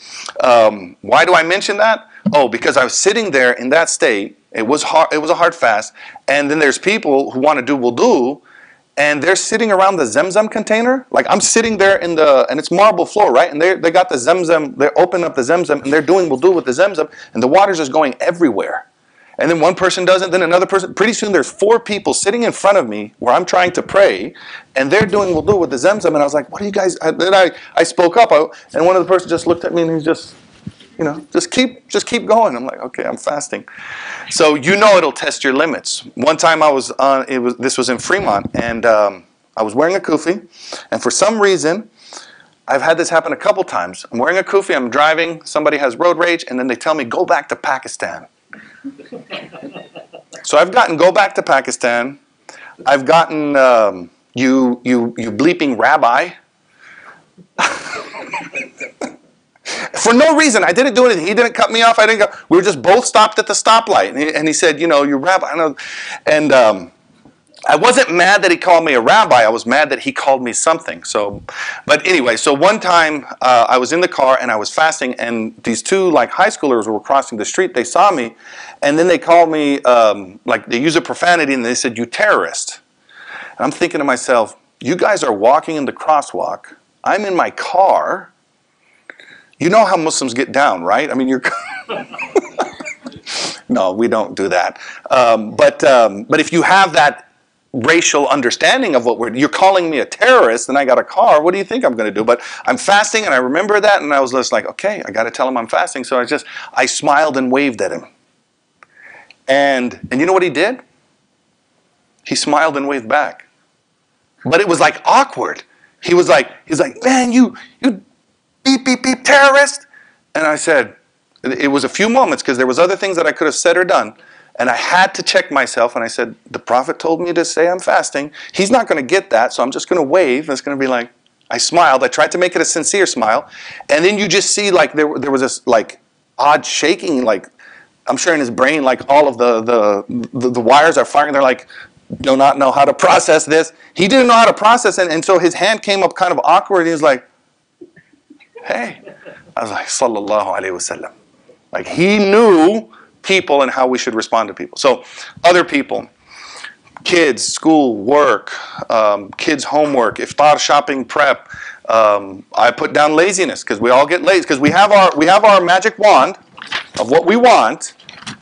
Why do I mention that? Oh, because I was sitting there in that state. It was hard. It was a hard fast, and then there's people who want to do wudu. And they're sitting around the Zemzem container. Like I'm sitting there and it's marble floor, right? And they got the Zemzem, they're opening up the Zemzem and they're doing wudu with the Zemzem and the water's just going everywhere. And then one person doesn't, then another person. Pretty soon there's four people sitting in front of me where I'm trying to pray and they're doing wudu with the Zemzem. And I was like, what are you guys, then I spoke up and one of the person just looked at me and he's just, you know, just keep going. I'm like, okay, I'm fasting. So you know it'll test your limits. One time I was on, this was in Fremont, and I was wearing a kufi, and for some reason, I've had this happen a couple times. I'm wearing a kufi, I'm driving, somebody has road rage, and then they tell me, go back to Pakistan. So I've gotten go back to Pakistan. I've gotten you bleeping rabbi. For no reason. I didn't do anything. He didn't cut me off. I didn't go. We were just both stopped at the stoplight. And he said, you know, you're rabbi. And I wasn't mad that he called me a rabbi. I was mad that he called me something. So, but anyway, so one time I was in the car and I was fasting, and these two like high schoolers were crossing the street. They saw me, and then they called me like they used a profanity, and they said, "You terrorist." And I'm thinking to myself, "You guys are walking in the crosswalk. I'm in my car. You know how Muslims get down, right? I mean, you're." No, we don't do that. But if you have that racial understanding of what we're, you're calling me a terrorist and I got a car, what do you think I'm going to do? But I'm fasting, and I remember that, and I was just like, okay, I got to tell him I'm fasting. So I smiled and waved at him. And you know what he did? He smiled and waved back. But it was like awkward. He's like, man, you beep, beep, beep, terrorist. And I said, it was a few moments because there was other things that I could have said or done. And I had to check myself, and I said, the Prophet told me to say I'm fasting. He's not going to get that, so I'm just going to wave. And it's going to be like, I smiled. I tried to make it a sincere smile. And then you just see, like, there was this, like, odd shaking, like, I'm sure in his brain, like, all of the wires are firing. They're like, do not know how to process this. He didn't know how to process it, and so his hand came up kind of awkward. He was like, hey. I was like, sallallahu alayhi wasallam. Like, he knew people and how we should respond to people. So other people, kids, school, work, kids' homework, iftar, shopping, prep. I put down laziness because we all get lazy, because we have our magic wand of what we want,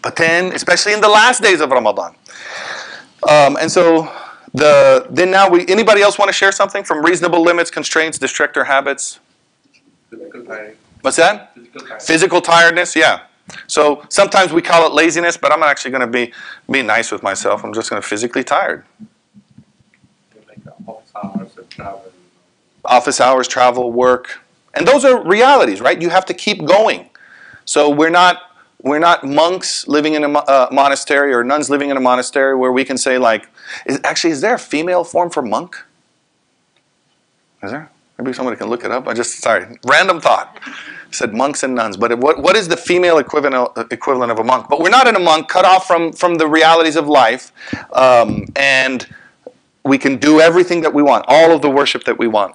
but then, especially in the last days of Ramadan. And so anybody else want to share something from reasonable limits, constraints, distractor habits? Physical tiredness. What's that? Physical tiredness. Physical tiredness, yeah. So sometimes we call it laziness, but I'm actually going to be nice with myself. I'm just going to physically tired. Like office hours, travel, work, and those are realities, right? You have to keep going. So we're not monks living in a monastery or nuns living in a monastery where we can say like, is there a female form for monk? Is there? Maybe somebody can look it up. Random thought. Said monks and nuns, but what is the female equivalent of a monk? But we're not in a monk, cut off from the realities of life, and we can do everything that we want, all of the worship that we want.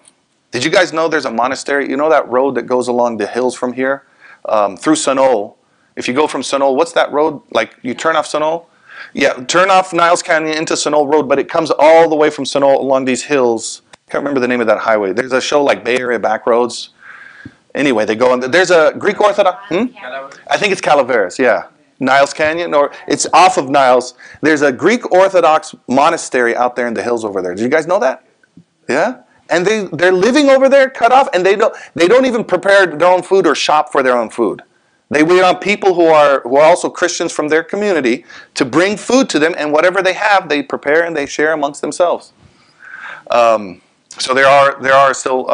Did you guys know there's a monastery? You know that road that goes along the hills from here, through Sunol? If you go from Sunol, what's that road? Like you turn off Sunol? Yeah, turn off Niles Canyon into Sunol Road, but it comes all the way from Sunol along these hills. I can't remember the name of that highway. There's a show like Bay Area Back Roads. Anyway, they go on. There's a Greek Orthodox. I think it's Calaveras. Yeah, Niles Canyon, or it's off of Niles. There's a Greek Orthodox monastery out there in the hills over there. Do you guys know that? Yeah, and they're living over there, cut off, and they don't even prepare their own food or shop for their own food. They wait on people who are also Christians from their community to bring food to them, and whatever they have, they prepare and they share amongst themselves. So there are still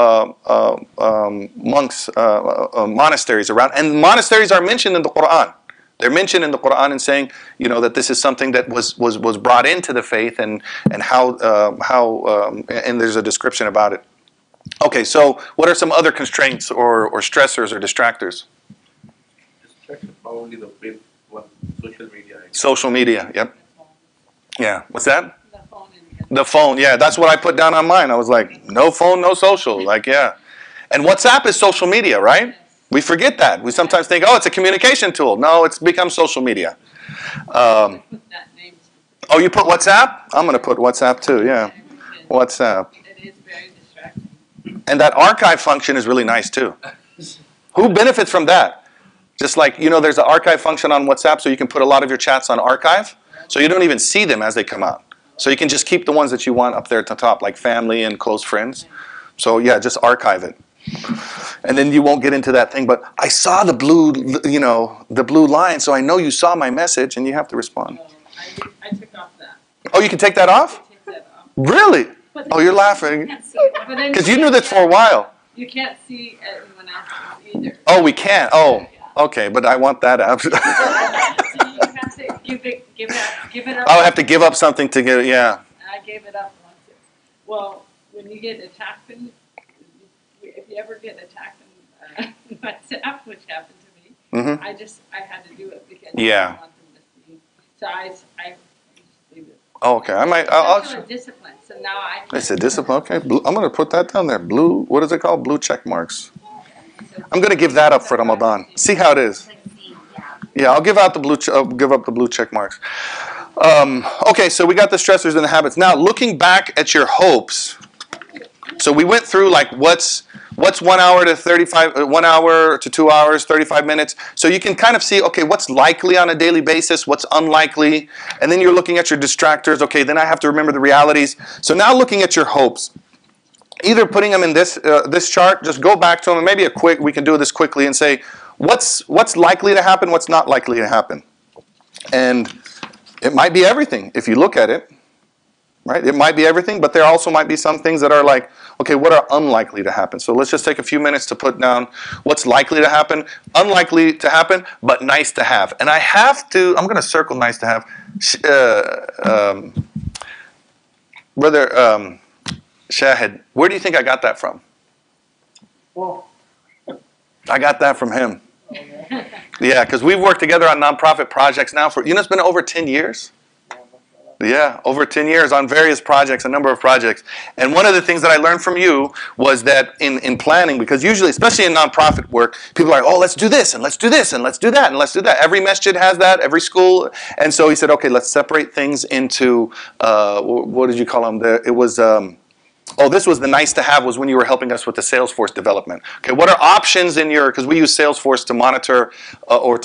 monks, monasteries around, and monasteries are mentioned in the Quran. They're mentioned in the Quran and saying, you know, that this is something that was brought into the faith, and and there's a description about it. Okay, so what are some other constraints or stressors or distractors? Distractors, probably the big one, social media. Social media, yep. Yeah, what's that? The phone, yeah, that's what I put down on mine. I was like, no phone, no social, like, yeah. And WhatsApp is social media, right? We forget that. We sometimes think, oh, it's a communication tool. No, it's become social media. Oh, you put WhatsApp? I'm going to put WhatsApp too, yeah. WhatsApp. It is very distracting. And that archive function is really nice too. Who benefits from that? Just like, you know, there's an archive function on WhatsApp, so you can put a lot of your chats on archive, so you don't even see them as they come out. So you can just keep the ones that you want up there at the top, like family and close friends. So yeah, just archive it. And then you won't get into that thing, but I saw the blue, you know, the blue line, so I know you saw my message, and you have to respond. I took off that. Oh, you can take that off? I took that off. Really? Oh, you're laughing. Because you knew this for a while. You can't see anyone else either. Oh, we can't. Oh, okay, but I want that app. Give it up. I'll have to give up something to get it, yeah. I gave it up once. Well, when you get attacked, if you ever get attacked in WhatsApp, which happened to me, mm-hmm. I had to do it because I didn't want them to see. So I just leave it. Oh, okay. I'll discipline. So now it's a discipline. Okay. Blue, I'm going to put that down there. Blue. What is it called? Blue check marks. I'm going to give that up for Ramadan. See how it is. Yeah, I'll give out the blue. I'll give up the blue check marks. Okay, so we got the stressors and the habits. Now, looking back at your hopes. So we went through like what's 1 hour to 35, 1 hour to 2 hours, 35 minutes. So you can kind of see, okay, what's likely on a daily basis, what's unlikely, and then you're looking at your distractors. Okay, then I have to remember the realities. So now looking at your hopes, either putting them in this chart, just go back to them, and maybe we can do this quickly and say what's likely to happen, what's not likely to happen, and it might be everything if you look at it. Right? It might be everything, but there also might be some things that are like, okay, what are unlikely to happen? So let's just take a few minutes to put down what's likely to happen, unlikely to happen, but nice to have. And I'm going to circle nice to have. Brother Shahid, where do you think I got that from? Well, I got that from him. Yeah, because we've worked together on nonprofit projects now for, it's been over 10 years. Yeah, over 10 years on various projects, a number of projects. And one of the things that I learned from you was that in planning, because usually, especially in nonprofit work, people are like, oh, let's do this, and let's do this, and let's do that, and let's do that. Every masjid has that, every school. And so he said, okay, let's separate things into, what did you call them? It was, this was the nice to have, was when you were helping us with the Salesforce development. Okay, what are options in your, because we use Salesforce to monitor our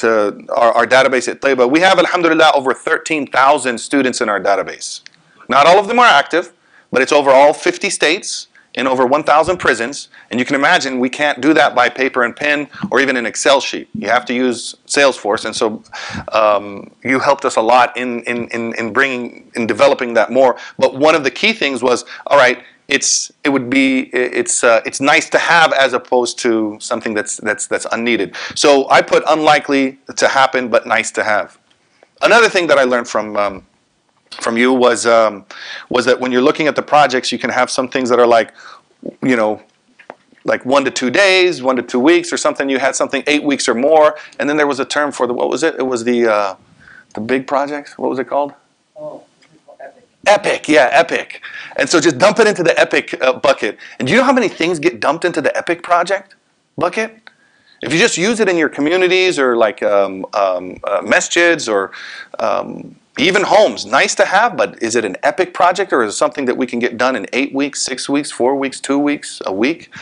database at Tayba. We have, alhamdulillah, over 13,000 students in our database. Not all of them are active, but it's over all 50 states and over 1,000 prisons. And you can imagine we can't do that by paper and pen or even an Excel sheet. You have to use Salesforce. And so you helped us a lot in developing that more. But one of the key things was, all right, it's nice to have as opposed to something that's unneeded. So I put unlikely to happen, but nice to have. Another thing that I learned from you was that when you're looking at the projects, you can have some things that are like, like 1 to 2 days, 1 to 2 weeks, or something. You had something 8 weeks or more, and then there was a term for the, what was it? It was the big projects. What was it called? Oh. Epic, yeah, epic. And so just dump it into the epic bucket. And do you know how many things get dumped into the epic project bucket? If you just use it in your communities or like masjids or even homes, nice to have, but is it an epic project or is it something that we can get done in 8 weeks, 6 weeks, 4 weeks, 2 weeks, a week?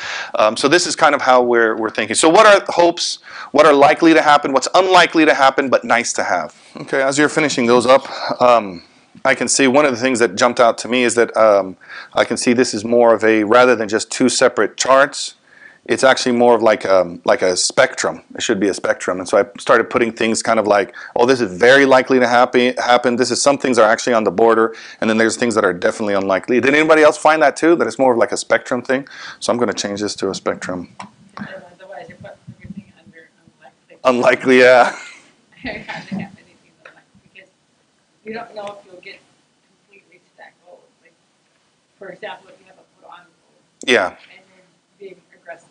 So this is kind of how we're thinking. So what are hopes? What are likely to happen? What's unlikely to happen, but nice to have? Okay, as you're finishing those up, I can see one of the things that jumped out to me is that I can see this is more of a, rather than just two separate charts, it's actually more of like a spectrum. It should be a spectrum. And so I started putting things kind of like, oh, this is very likely to happen. This is, some things are actually on the border. And then there's things that are definitely unlikely. Did anybody else find that too? That it's more of like a spectrum thing? So I'm going to change this to a spectrum. Otherwise, you put everything under unlikely. Unlikely, yeah. I hardly have anything unlikely because you don't know if you'll get completely to that goal. Like, for example, if you have a Quran goal, yeah, and you're being aggressive,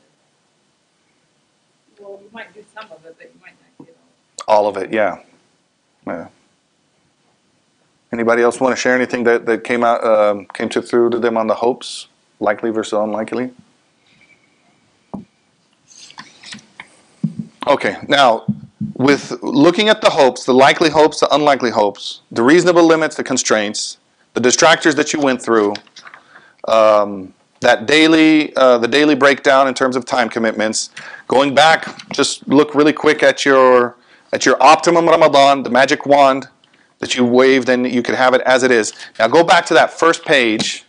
well, you might do some of it, but you might not get all of it. Yeah. Anybody else want to share anything that came out came through to them on the hopes, likely versus unlikely? Okay, now, with looking at the hopes, the likely hopes, the unlikely hopes, the reasonable limits, the constraints, the distractors that you went through, the daily breakdown in terms of time commitments, going back, just look really quick at your optimum Ramadan, the magic wand that you waved and you could have it as it is. Now go back to that first page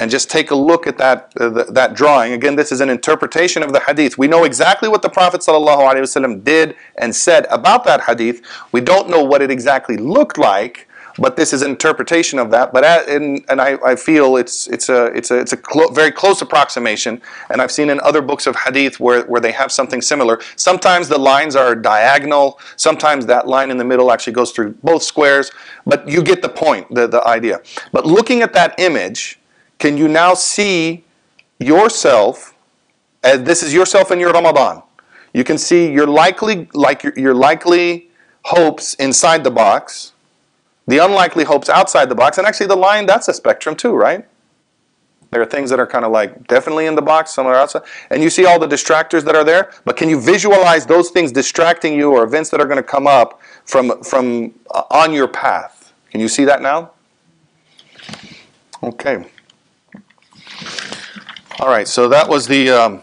and just take a look at that drawing. Again, this is an interpretation of the hadith. We know exactly what the Prophet ﷺ did and said about that hadith. We don't know what it exactly looked like, but this is an interpretation of that. And I feel it's a very close approximation. And I've seen in other books of hadith where they have something similar. Sometimes the lines are diagonal. Sometimes that line in the middle actually goes through both squares. But you get the point, the idea. But looking at that image, can you now see yourself, and this is yourself in your Ramadan. You can see your likely, your likely hopes inside the box, the unlikely hopes outside the box, and actually the line, that's a spectrum too, right? There are things that are kind of like definitely in the box, some are outside, and you see all the distractors that are there, but can you visualize those things distracting you or events that are going to come up from on your path? Can you see that now? Okay. All right, so that was the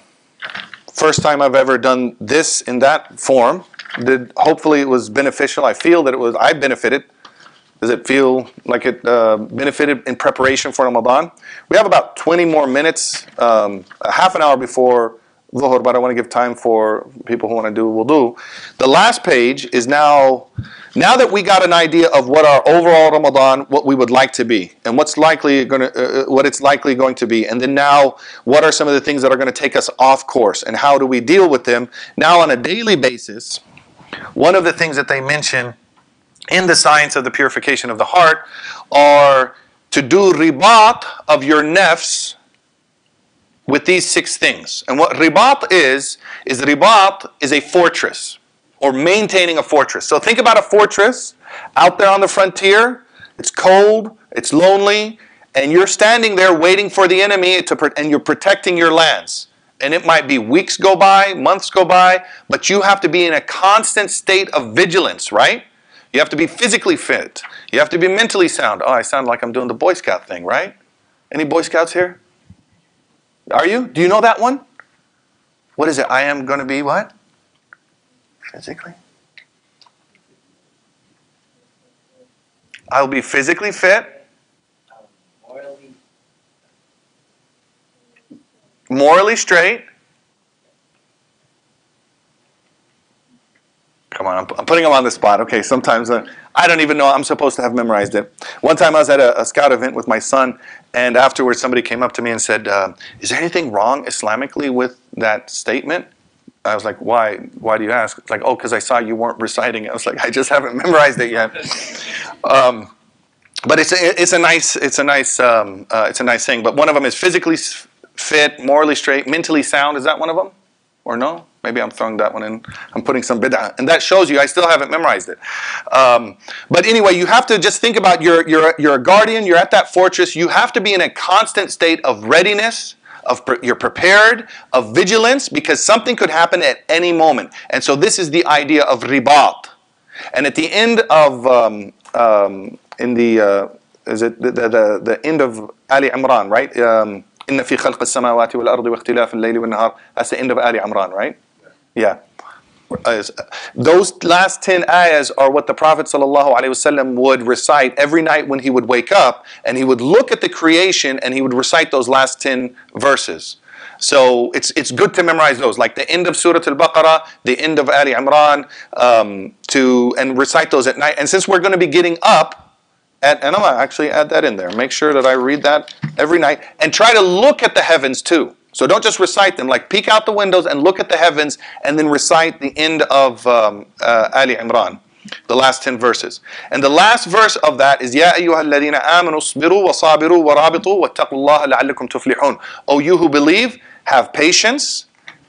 first time I've ever done this in that form. Hopefully it was beneficial. I feel that it was, I benefited. Does it feel like it benefited in preparation for Ramadan? We have about 20 more minutes, half an hour before Dhuhr, but I want to give time for people who want to do wudu. The last page is now that we got an idea of what our overall Ramadan, what we would like to be, and what's likely going to, what it's likely going to be, and then now what are some of the things that are going to take us off course, and how do we deal with them? Now on a daily basis, one of the things that they mention in the science of the purification of the heart are to do ribat of your nafs with these 6 things. And what ribat is ribat is a fortress, or maintaining a fortress. So think about a fortress out there on the frontier. It's cold, it's lonely, and you're standing there waiting for the enemy to, and you're protecting your lands. And it might be weeks go by, months go by, but you have to be in a constant state of vigilance, right? You have to be physically fit. You have to be mentally sound. Oh, I sound like I'm doing the Boy Scout thing, right? Any Boy Scouts here? Are you? Do you know that one? What is it? I am going to be what? Physically? I'll be physically fit. Morally straight. Come on, I'm putting them on the spot. Okay, sometimes I don't even know. I'm supposed to have memorized it. One time I was at a scout event with my son, and afterwards somebody came up to me and said, is there anything wrong Islamically with that statement? I was like, why? Why do you ask? It's like, oh, because I saw you weren't reciting it. I was like, I just haven't memorized it yet. But it's a nice thing. But one of them is physically fit, morally straight, mentally sound. Is that one of them? Or no? Maybe I'm throwing that one in. I'm putting some bid'ah. And that shows you I still haven't memorized it. But anyway, you have to just think about you're a guardian. You're at that fortress. You have to be in a constant state of readiness, of you're prepared, of vigilance, because something could happen at any moment. And so this is the idea of ribat. And at the end of, the end of Ali Imran, right? Inna fi khalq as-samawati wal-ardi wa ikhtilaf al-layli wal-nahar. That's the end of Ali Imran, right? Yeah. Those last 10 ayahs are what the Prophet ﷺ would recite every night when he would wake up, and he would look at the creation and he would recite those last 10 verses. So it's good to memorize those, like the end of Surah Al-Baqarah, the end of Ali Imran, and recite those at night. And since we're going to be getting up, and I'm going to actually add that in there. Make sure that I read that every night. And try to look at the heavens too. So don't just recite them. Like peek out the windows and look at the heavens and then recite the end of Ali Imran. The last 10 verses. And the last verse of that is, Ya ayyuha alladhina amanu sabiru wa sabiru wa rabitu wa taqullaha la'allakum tuflihun. O you who believe, have patience.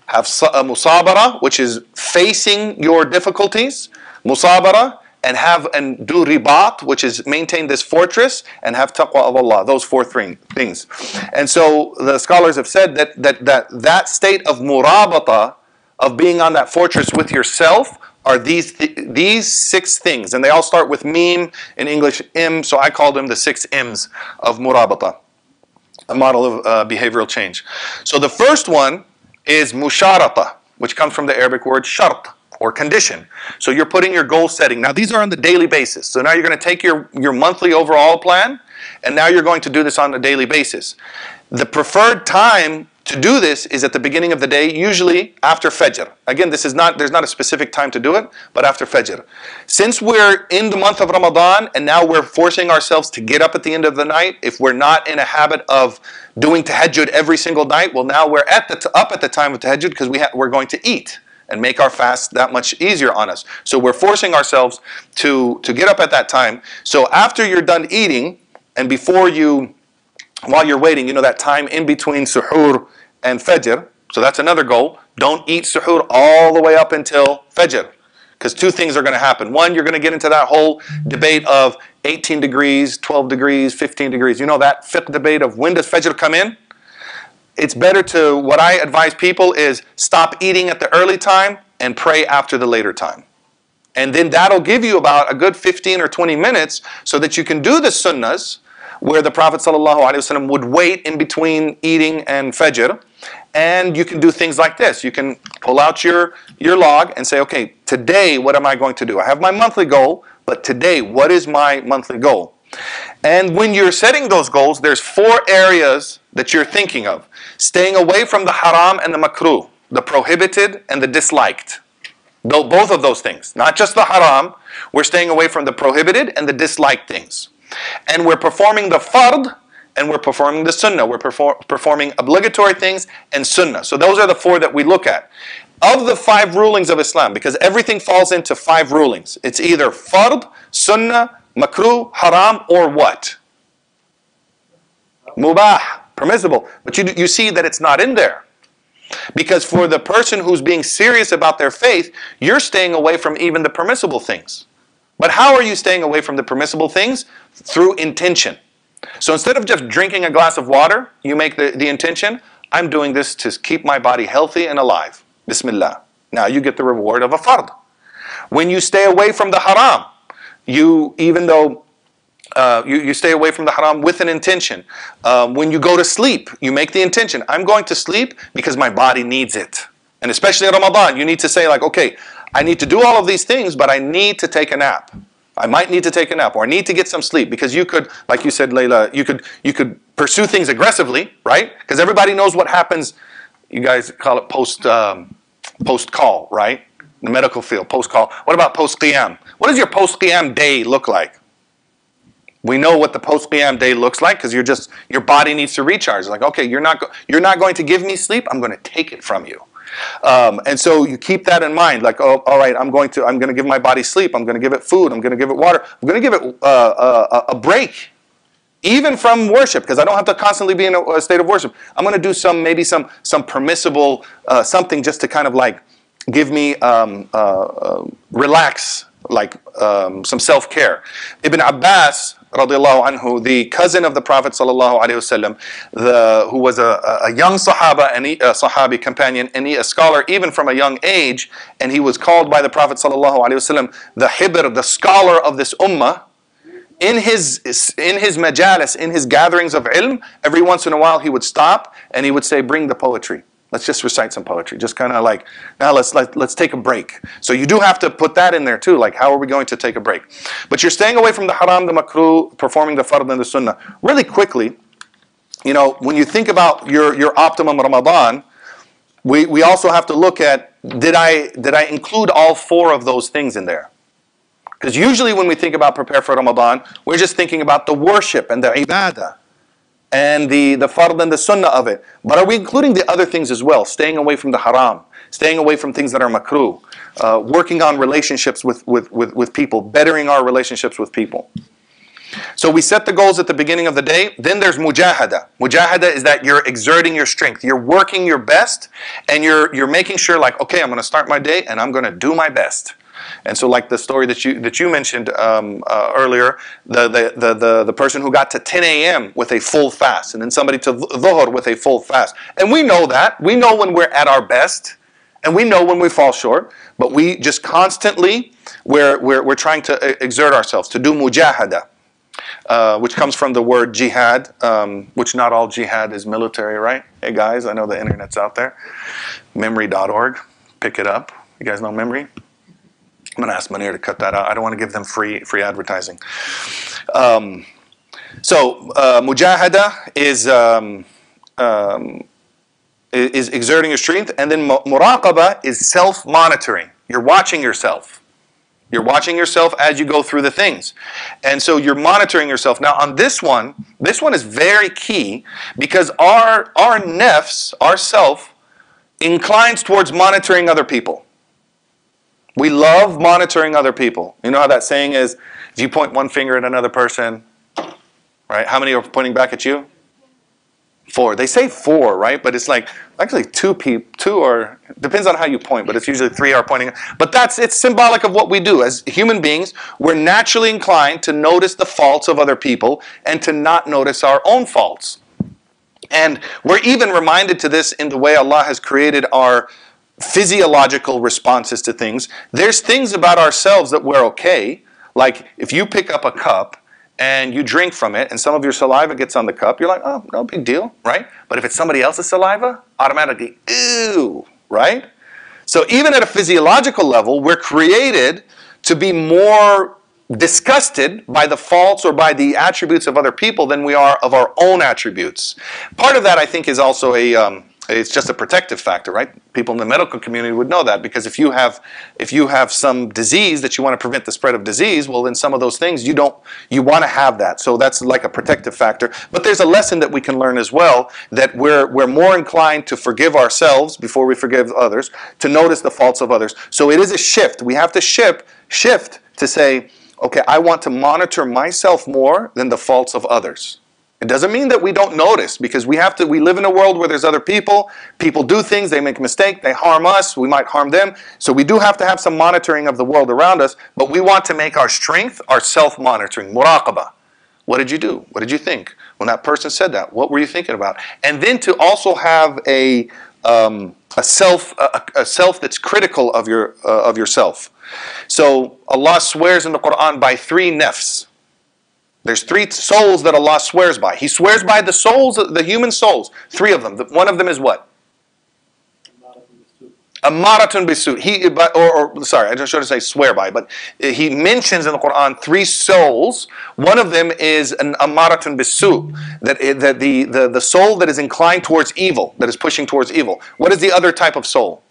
Have musabara, which is facing your difficulties. Musabara. And do ribat, which is maintain this fortress, and have taqwa of Allah. Those 4 things. And so the scholars have said that state of murabata, of being on that fortress with yourself, are these 6 things. And they all start with meme, in English M, so I call them the 6 M's of murabata, a model of behavioral change. So the first one is musharata, which comes from the Arabic word shart, or condition. So you're putting your goal setting. Now these are on the daily basis. So now you're going to take your monthly overall plan, and now you're going to do this on a daily basis. The preferred time to do this is at the beginning of the day, usually after Fajr. Again, this is not, there's not a specific time to do it, but after Fajr. Since we're in the month of Ramadan, and now we're forcing ourselves to get up at the end of the night, if we're not in a habit of doing tahajjud every single night, well now we're up at the time of tahajjud, because we're going to eat and make our fast that much easier on us. So we're forcing ourselves to get up at that time. So after you're done eating, and before you while you're waiting, you know, that time in between suhoor and fajr, so that's another goal. Don't eat suhoor all the way up until fajr, because two things are going to happen. One, you're going to get into that whole debate of 18 degrees, 12 degrees, 15 degrees. You know that fiqh debate of when does fajr come in? It's better to, what I advise people is stop eating at the early time and pray after the later time. And then that'll give you about a good 15 or 20 minutes so that you can do the sunnahs where the Prophet ﷺ would wait in between eating and fajr. And you can do things like this. You can pull out your log and say, okay, today what am I going to do? I have my monthly goal, but today what is my monthly goal? And when you're setting those goals, there's four areas that you're thinking of. Staying away from the haram and the makruh, the prohibited and the disliked. Though both of those things, not just the haram, we're staying away from the prohibited and the disliked things. And we're performing the fard and we're performing the sunnah. We're performing obligatory things and sunnah. So those are the four that we look at. Of the five rulings of Islam, because everything falls into five rulings. It's either fard, sunnah, makruh, haram, or what? Mubah, permissible. But you see that it's not in there. Because for the person who's being serious about their faith, you're staying away from even the permissible things. But how are you staying away from the permissible things? Through intention. So instead of just drinking a glass of water, you make the intention, I'm doing this to keep my body healthy and alive. Bismillah. Now you get the reward of a fard. When you stay away from the haram, you stay away from the haram with an intention. When you go to sleep, you make the intention, I'm going to sleep because my body needs it. And especially in Ramadan, you need to say like, okay, I need to do all of these things, but I need to take a nap. I might need to take a nap, or I need to get some sleep, because you could, like you said, Layla, you could pursue things aggressively, right? Because everybody knows what happens. You guys call it post-call, right? In the medical field, post-call. What about post-qiyam? What does your post-qiyam day look like? We know what the post-qiyam day looks like, because your body needs to recharge. Like, okay, you're not going to give me sleep. I'm going to take it from you. And so you keep that in mind. Like, oh, all right, I'm going to give my body sleep. I'm going to give it food. I'm going to give it water. I'm going to give it a break, even from worship, because I don't have to constantly be in a state of worship. I'm going to do maybe some permissible something just to kind of like give me relax, like some self-care. Ibn Abbas, radiallahu anhu, the cousin of the Prophet sallallahu alaihi wasallam, who was a young Sahaba and a Sahabi companion, and a scholar even from a young age, and he was called by the Prophet sallallahu alaihi wasallam the Hibr, the scholar of this ummah. In his majalis, in his gatherings of ilm, every once in a while he would stop and he would say, "Bring the poetry. Let's just recite some poetry. Just kind of like, now let's take a break." So you do have to put that in there too. Like, how are we going to take a break? But you're staying away from the haram, the makruh, performing the fard and the sunnah. Really quickly, you know, when you think about your optimum Ramadan, we also have to look at, did I include all four of those things in there? Because usually when we think about prepare for Ramadan, we're just thinking about the worship and the ibadah and the fard and the sunnah of it. But are we including the other things as well? Staying away from the haram, staying away from things that are makruh, working on relationships with people, bettering our relationships with people. So we set the goals at the beginning of the day. Then there's mujahada. Mujahada is that you're exerting your strength. You're working your best, and you're making sure like, okay, I'm going to start my day and I'm going to do my best. And so, like the story that you mentioned earlier, the person who got to 10 a.m. with a full fast, and then somebody to dhuhr with a full fast. And we know that. We know when we're at our best, and we know when we fall short. But we just constantly, we're trying to exert ourselves, to do mujahada, which comes from the word jihad, which not all jihad is military, right? Hey guys, I know the internet's out there. Memory.org, pick it up. You guys know Memory? I'm going to ask Munir to cut that out. I don't want to give them free advertising. Mujahada is exerting your strength. And then muraqaba is self-monitoring. You're watching yourself. You're watching yourself as you go through the things. And so you're monitoring yourself. Now on this one is very key, because our nafs, our self, inclines towards monitoring other people. We love monitoring other people. You know how that saying is, if you point one finger at another person, right? How many are pointing back at you? Four. They say four, right? But it's like actually two or depends on how you point, but it's usually three are pointing. But it's symbolic of what we do as human beings. We're naturally inclined to notice the faults of other people and to not notice our own faults. And we're even reminded to this in the way Allah has created our physiological responses to things. There's things about ourselves that we're okay. Like if you pick up a cup and you drink from it and some of your saliva gets on the cup, you're like, oh, no big deal, right? But if it's somebody else's saliva, automatically, ew, right? So even at a physiological level, we're created to be more disgusted by the faults or by the attributes of other people than we are of our own attributes. Part of that, I think, is also a... it's just a protective factor, right? People in the medical community would know that, because if you have some disease that you want to prevent the spread of disease, well, then some of those things you want to have that. So that's like a protective factor. But there's a lesson that we can learn as well, that we're more inclined to forgive ourselves before we forgive others, to notice the faults of others. So it is a shift. We have to shift to say, okay, I want to monitor myself more than the faults of others. It doesn't mean that we don't notice, because we live in a world where there's other people. People do things, they make mistakes, they harm us, we might harm them. So we do have to have some monitoring of the world around us, but we want to make our strength our self-monitoring, muraqabah. What did you do? What did you think? When that person said that, what were you thinking about? And then to also have a self that's critical of yourself. So Allah swears in the Quran by three nafs. There's three souls that Allah swears by. He swears by the souls, the human souls. Three of them. One of them is what? Amaratun bisu. Sorry, I just shouldn't say swear by, but he mentions in the Quran three souls. One of them is an amaratun bisu, that the soul that is inclined towards evil, that is pushing towards evil. What is the other type of soul?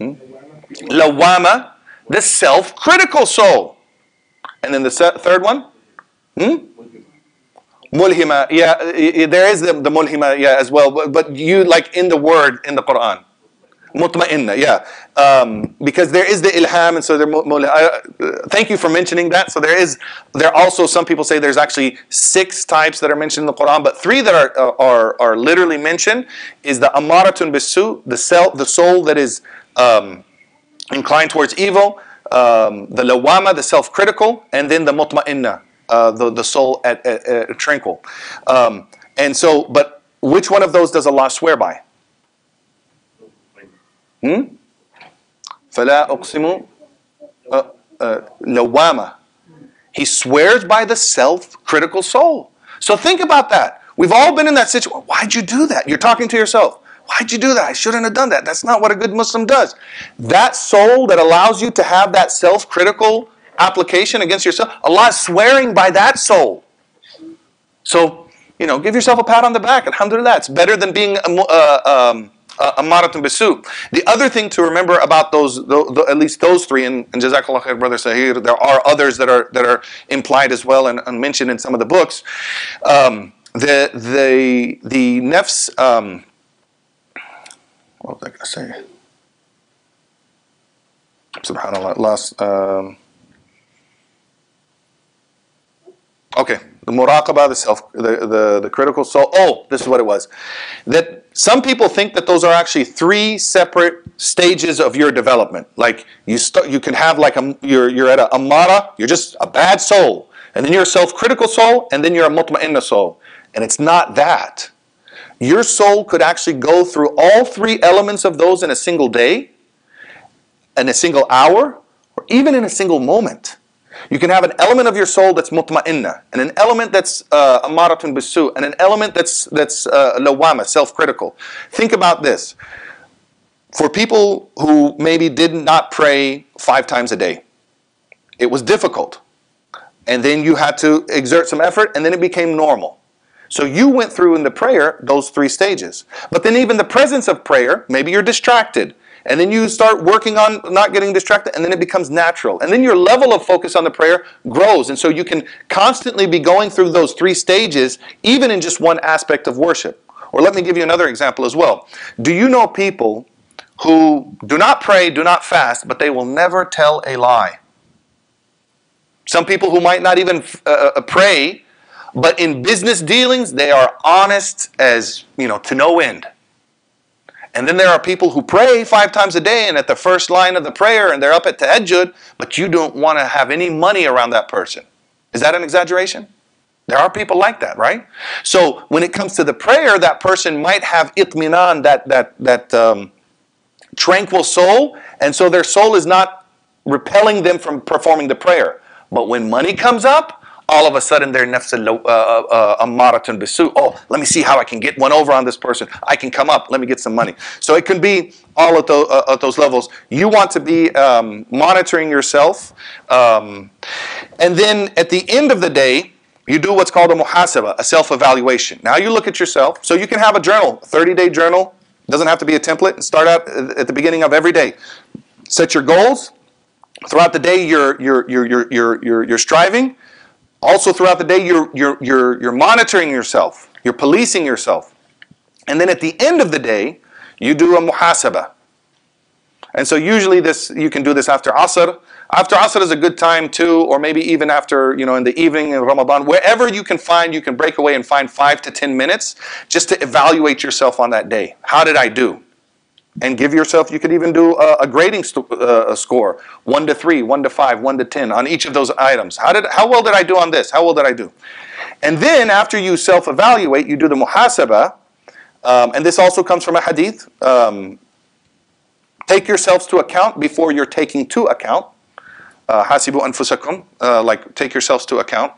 Lawama, the self-critical soul. And then the third one? Mulhima. Yeah, there is the mulhima, yeah, as well. But you, like, in the word, in the Quran. Mutma'inna, yeah. Because there is the ilham, and so there thank you for mentioning that. So there are also, some people say there's actually six types that are mentioned in the Quran, but three that are literally mentioned is the amaratun bisu, the soul that is inclined towards evil, the lawama, the self-critical, and then the mutma'inna, the soul at tranquil. And so, but which one of those does Allah swear by? فَلَا أُقْسِمُ lawama. He swears by the self-critical soul. So think about that. We've all been in that situation. Why'd you do that? You're talking to yourself. Why'd you do that? I shouldn't have done that. That's not what a good Muslim does. That soul that allows you to have that self-critical application against yourself, Allah is swearing by that soul. So, you know, give yourself a pat on the back. Alhamdulillah, it's better than being amaratun bisu. The other thing to remember about at least those three, and Jazakallah Khair, Brother Sahir, there are others that are implied as well and mentioned in some of the books. The nafs... what was I going to say? SubhanAllah, lost. Okay, the muraqabah, the critical soul. Oh, this is what it was. That some people think that those are actually three separate stages of your development. Like you can have like you're at a amara, you're just a bad soul, and then you're a self-critical soul, and then you're a mutma'inna soul, and it's not that. Your soul could actually go through all three elements of those in a single day, in a single hour, or even in a single moment. You can have an element of your soul that's mutma'inna, and an element that's amaratun bisu, and an element that's lawama, self-critical. Think about this. For people who maybe did not pray 5 times a day, it was difficult. And then you had to exert some effort, and then it became normal. So you went through in the prayer those three stages. But then even the presence of prayer, maybe you're distracted. And then you start working on not getting distracted, and then it becomes natural. And then your level of focus on the prayer grows. And so you can constantly be going through those three stages, even in just one aspect of worship. Or let me give you another example as well. Do you know people who do not pray, do not fast, but they will never tell a lie? Some people who might not even pray, But in business dealings, they are honest as, you know, to no end. And then there are people who pray 5 times a day and at the first line of the prayer and they're up at tahajjud, but you don't want to have any money around that person. Is that an exaggeration? There are people like that, right? So when it comes to the prayer, that person might have itminan, that tranquil soul, and so their soul is not repelling them from performing the prayer. But when money comes up, all of a sudden their nafs ammaratun bisu. Oh, let me see how I can get one over on this person. I can come up. Let me get some money. So it can be all at those levels. You want to be monitoring yourself. And then at the end of the day, you do what's called a muhasaba, a self-evaluation. Now you look at yourself. So you can have a journal, a 30-day journal. It doesn't have to be a template. And start out at the beginning of every day. Set your goals. Throughout the day, you're striving. Also, throughout the day, you're monitoring yourself. You're policing yourself. And then at the end of the day, you do a muhasaba. And so usually this, you can do this after Asr. After Asr is a good time too, or maybe even after, you know, in the evening in Ramadan, wherever you can find, you can break away and find 5 to 10 minutes just to evaluate yourself on that day. How did I do? And give yourself, you could even do a grading score, 1 to 3, 1 to 5, 1 to 10 on each of those items. How well did I do on this? How well did I do? And then after you self-evaluate, you do the muhasaba, and this also comes from a hadith. Take yourselves to account before you're taking to account. Hasibu anfusakum, like take yourselves to account.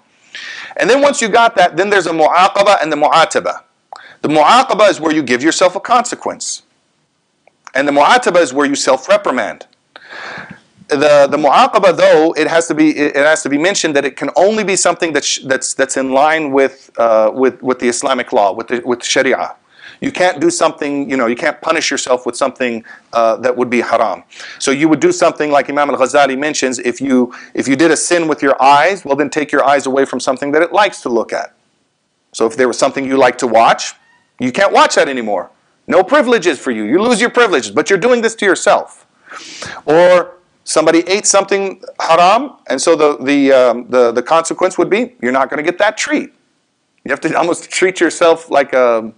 And then once you got that, then there's a mu'aqaba and the mu'ataba. The mu'aqaba is where you give yourself a consequence. And the mu'ataba is where you self-reprimand. The mu'aqaba, though, it has to be mentioned that it can only be something that's in line with the Islamic law, with Sharia. You can't do something, you know, you can't punish yourself with something that would be haram. So you would do something like Imam Al-Ghazali mentions, if you did a sin with your eyes, well then take your eyes away from something that it likes to look at. So if there was something you like to watch, you can't watch that anymore. No privileges for you. You lose your privileges, but you're doing this to yourself. Or somebody ate something haram, and so the consequence would be you're not going to get that treat. You have to almost treat yourself like a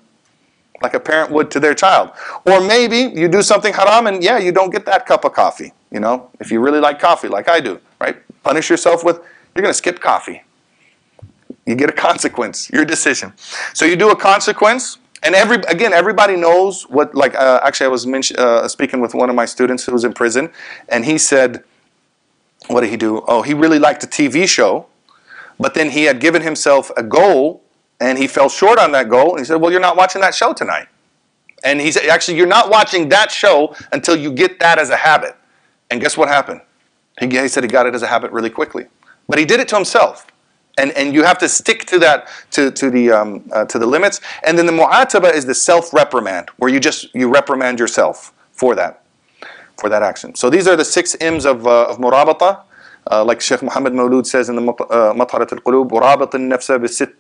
parent would to their child. Or maybe you do something haram, and yeah, you don't get that cup of coffee. You know, if you really like coffee, like I do, right? Punish yourself with you're going to skip coffee. You get a consequence. Your decision. So you do a consequence. And everybody knows what, like, actually I was speaking with one of my students who was in prison, and he said, what did he do? Oh, he really liked a TV show, but then he had given himself a goal, and he fell short on that goal, and he said, well, you're not watching that show tonight. And he said, actually, you're not watching that show until you get that as a habit. And guess what happened? He said he got it as a habit really quickly. But he did it to himself. And you have to stick to that, to the limits. And then the mu'ataba is the self-reprimand, where you reprimand yourself for that action. So these are the 6 M's of murabata, like Sheikh Muhammad Maulud says in the Matarat al Qulub, murabat al-nafsa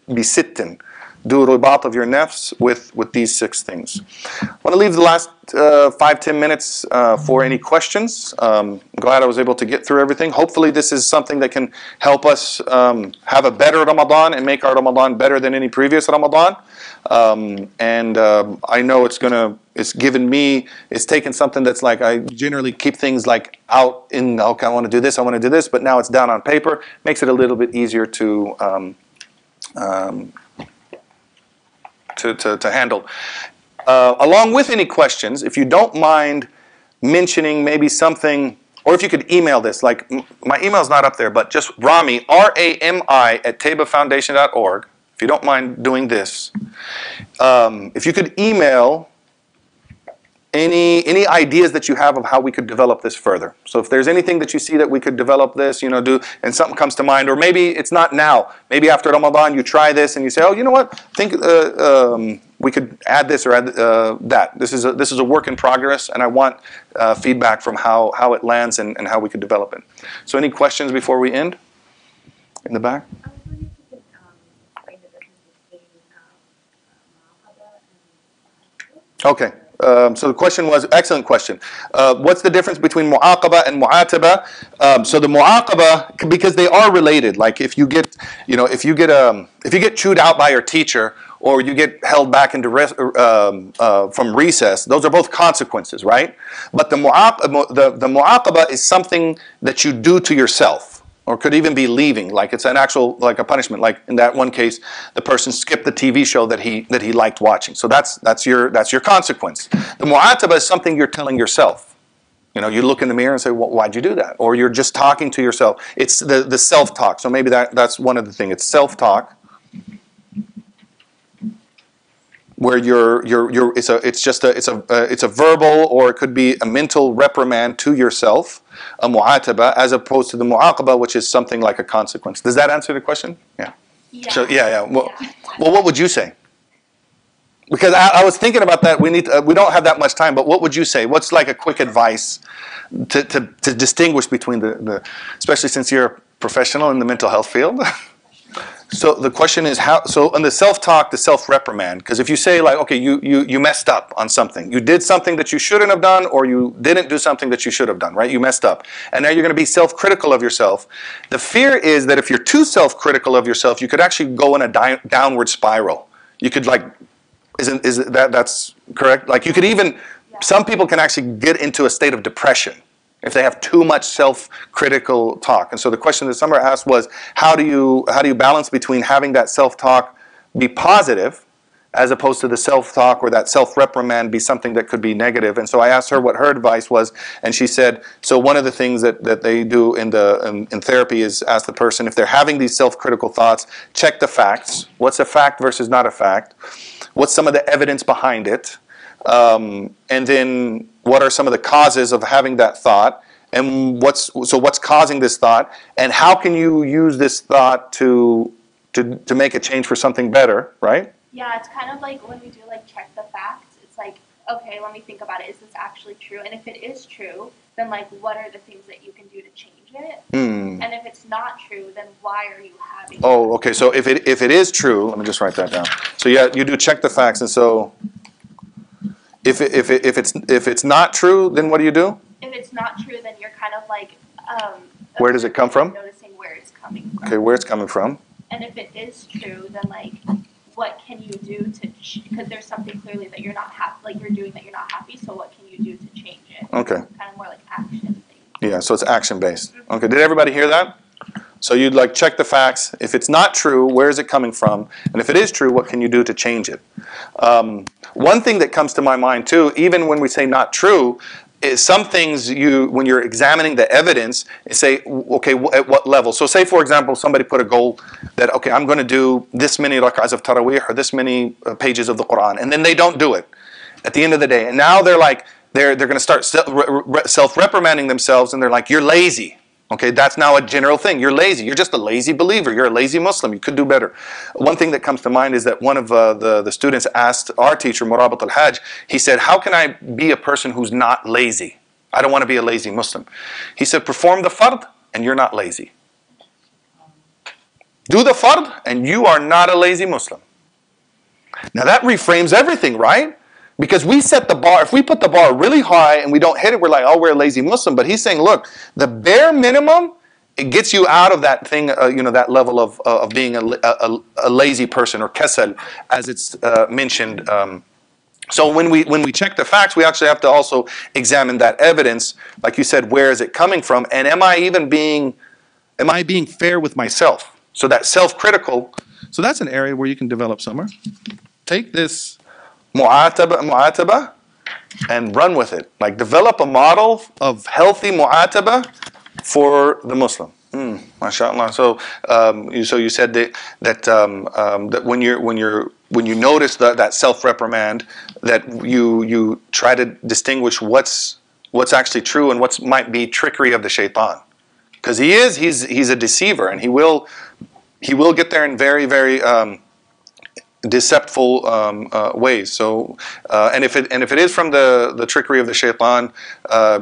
bisittin. Do ribat of your nafs with these 6 things. I want to leave the last 5-10 minutes for any questions. I'm glad I was able to get through everything. Hopefully this is something that can help us have a better Ramadan and make our Ramadan better than any previous Ramadan. I know it's taken something that's like, I generally keep things like out in, okay, I want to do this, but now it's down on paper. Makes it a little bit easier to handle. Along with any questions, if you don't mind mentioning maybe something, or if you could email this, like my email's not up there, but just Rami, R-A-M-I at taybafoundation.org. If you don't mind doing this, if you could email any ideas that you have of how we could develop this further. So if there's anything that you see that we could develop this, you know, do, and something comes to mind, or maybe it's not now. Maybe after Ramadan you try this and you say, oh, you know what? I think we could add this or add that. This is a work in progress, and I want feedback from how it lands and how we could develop it. So any questions before we end? In the back. Okay, So the question was, excellent question. What's the difference between mu'aqaba and mu'ataba? So the mu'aqaba, because they are related. Like if you get, if you get chewed out by your teacher, or you get held back into from recess, those are both consequences, right? But the mu'aqaba is something that you do to yourself, or could even be leaving. Like it's an actual, like a punishment. Like in that one case, the person skipped the TV show that he liked watching. So that's your consequence. The mu'ataba is something you're telling yourself. You know, you look in the mirror and say, well, why'd you do that? Or you're just talking to yourself. It's the self-talk. So maybe that's one of the things. It's self-talk, where it's a verbal, or it could be a mental reprimand to yourself, a mu'ataba, as opposed to the mu'aqaba, which is something like a consequence. Does that answer the question? Yeah. Well, what would you say? Because I was thinking about that. We don't have that much time, but what would you say? What's like a quick advice to distinguish between the, especially since you're a professional in the mental health field? So the question is how. So on the self-talk, the self-reprimand, because if you say like, okay, you messed up on something, you did something that you shouldn't have done, or you didn't do something that you should have done, right? You messed up, and now you're going to be self-critical of yourself. The fear is that if you're too self-critical of yourself, you could actually go in a downward spiral. You could like, that's correct? Like you could even, some people can actually get into a state of depression if they have too much self-critical talk. And so the question that Summer asked was, how do you balance between having that self-talk be positive, as opposed to the self-talk or that self-reprimand be something that could be negative? And so I asked her what her advice was, and she said, so one of the things that they do in therapy is ask the person, if they're having these self-critical thoughts, check the facts. What's a fact versus not a fact? What's some of the evidence behind it? And then what are some of the causes of having that thought, and what's causing this thought, and how can you use this thought to make a change for something better, right? Yeah, it's kind of like when we do like check the facts, it's like, okay, let me think about it. Is this actually true? And if it is true, then like what are the things that you can do to change it? Mm. And if it's not true, then why are you having it? Oh, okay. So if it is true, let me just write that down. So yeah, you do check the facts, and so if it's not true, then what do you do? If it's not true, then you're kind of like where does it come from? Noticing where it's coming from. Okay, where it's coming from. And if it is true, then like what can you do to? Because there's something clearly that you're not happy, like you're doing that you're not happy. So what can you do to change it? Okay. It's kind of more like action thing. Yeah. So it's action based. Okay. Did everybody hear that? So you'd like check the facts. If it's not true, where is it coming from? And if it is true, what can you do to change it? One thing that comes to my mind too, even when we say not true, is some things when you're examining the evidence, say, okay, at what level? So say, for example, somebody put a goal that, okay, I'm going to do this many rak'ahs of tarawih or this many pages of the Quran, and then they don't do it at the end of the day. And now they're like, they're going to start self-reprimanding themselves, and they're like, you're lazy. Okay, that's now a general thing. You're lazy. You're just a lazy believer. You're a lazy Muslim. You could do better. One thing that comes to mind is that one of the students asked our teacher, Murabit al-Hajj, he said, how can I be a person who's not lazy? I don't want to be a lazy Muslim. He said, perform the fard and you're not lazy. Do the fard and you are not a lazy Muslim. Now that reframes everything, right? Because we set the bar, if we put the bar really high and we don't hit it, we're like, oh, we're a lazy Muslim. But he's saying, look, the bare minimum, it gets you out of that thing, that level of being a lazy person, or kesel, as it's mentioned. So when we check the facts, we actually have to also examine that evidence. Like you said, where is it coming from? And am I being fair with myself? So that self-critical, so that's an area where you can develop somewhere. Take this mu'ataba and run with it. Like develop a model of healthy mu'ataba for the Muslim. MashaAllah. So you said that when you notice that self-reprimand, that you try to distinguish what's actually true and what might be trickery of the shaitan, because he's a deceiver, and he will get there in very, very deceptful ways. So and if it is from the trickery of the shaitan,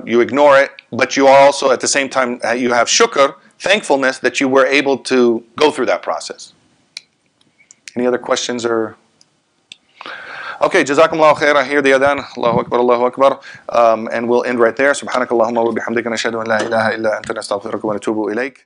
you ignore it, but you are also at the same time, you have shukr, thankfulness, that you were able to go through that process. Any other questions? Or Okay, Jazakumullahu khair. I hear the adhan. Allahu Akbar, Allahu Akbar. And we'll end right there. Subhanakallahumma wa bihamdika nashhadu an la ilaha illa anta nastaghfiruka wa natubu ilayk.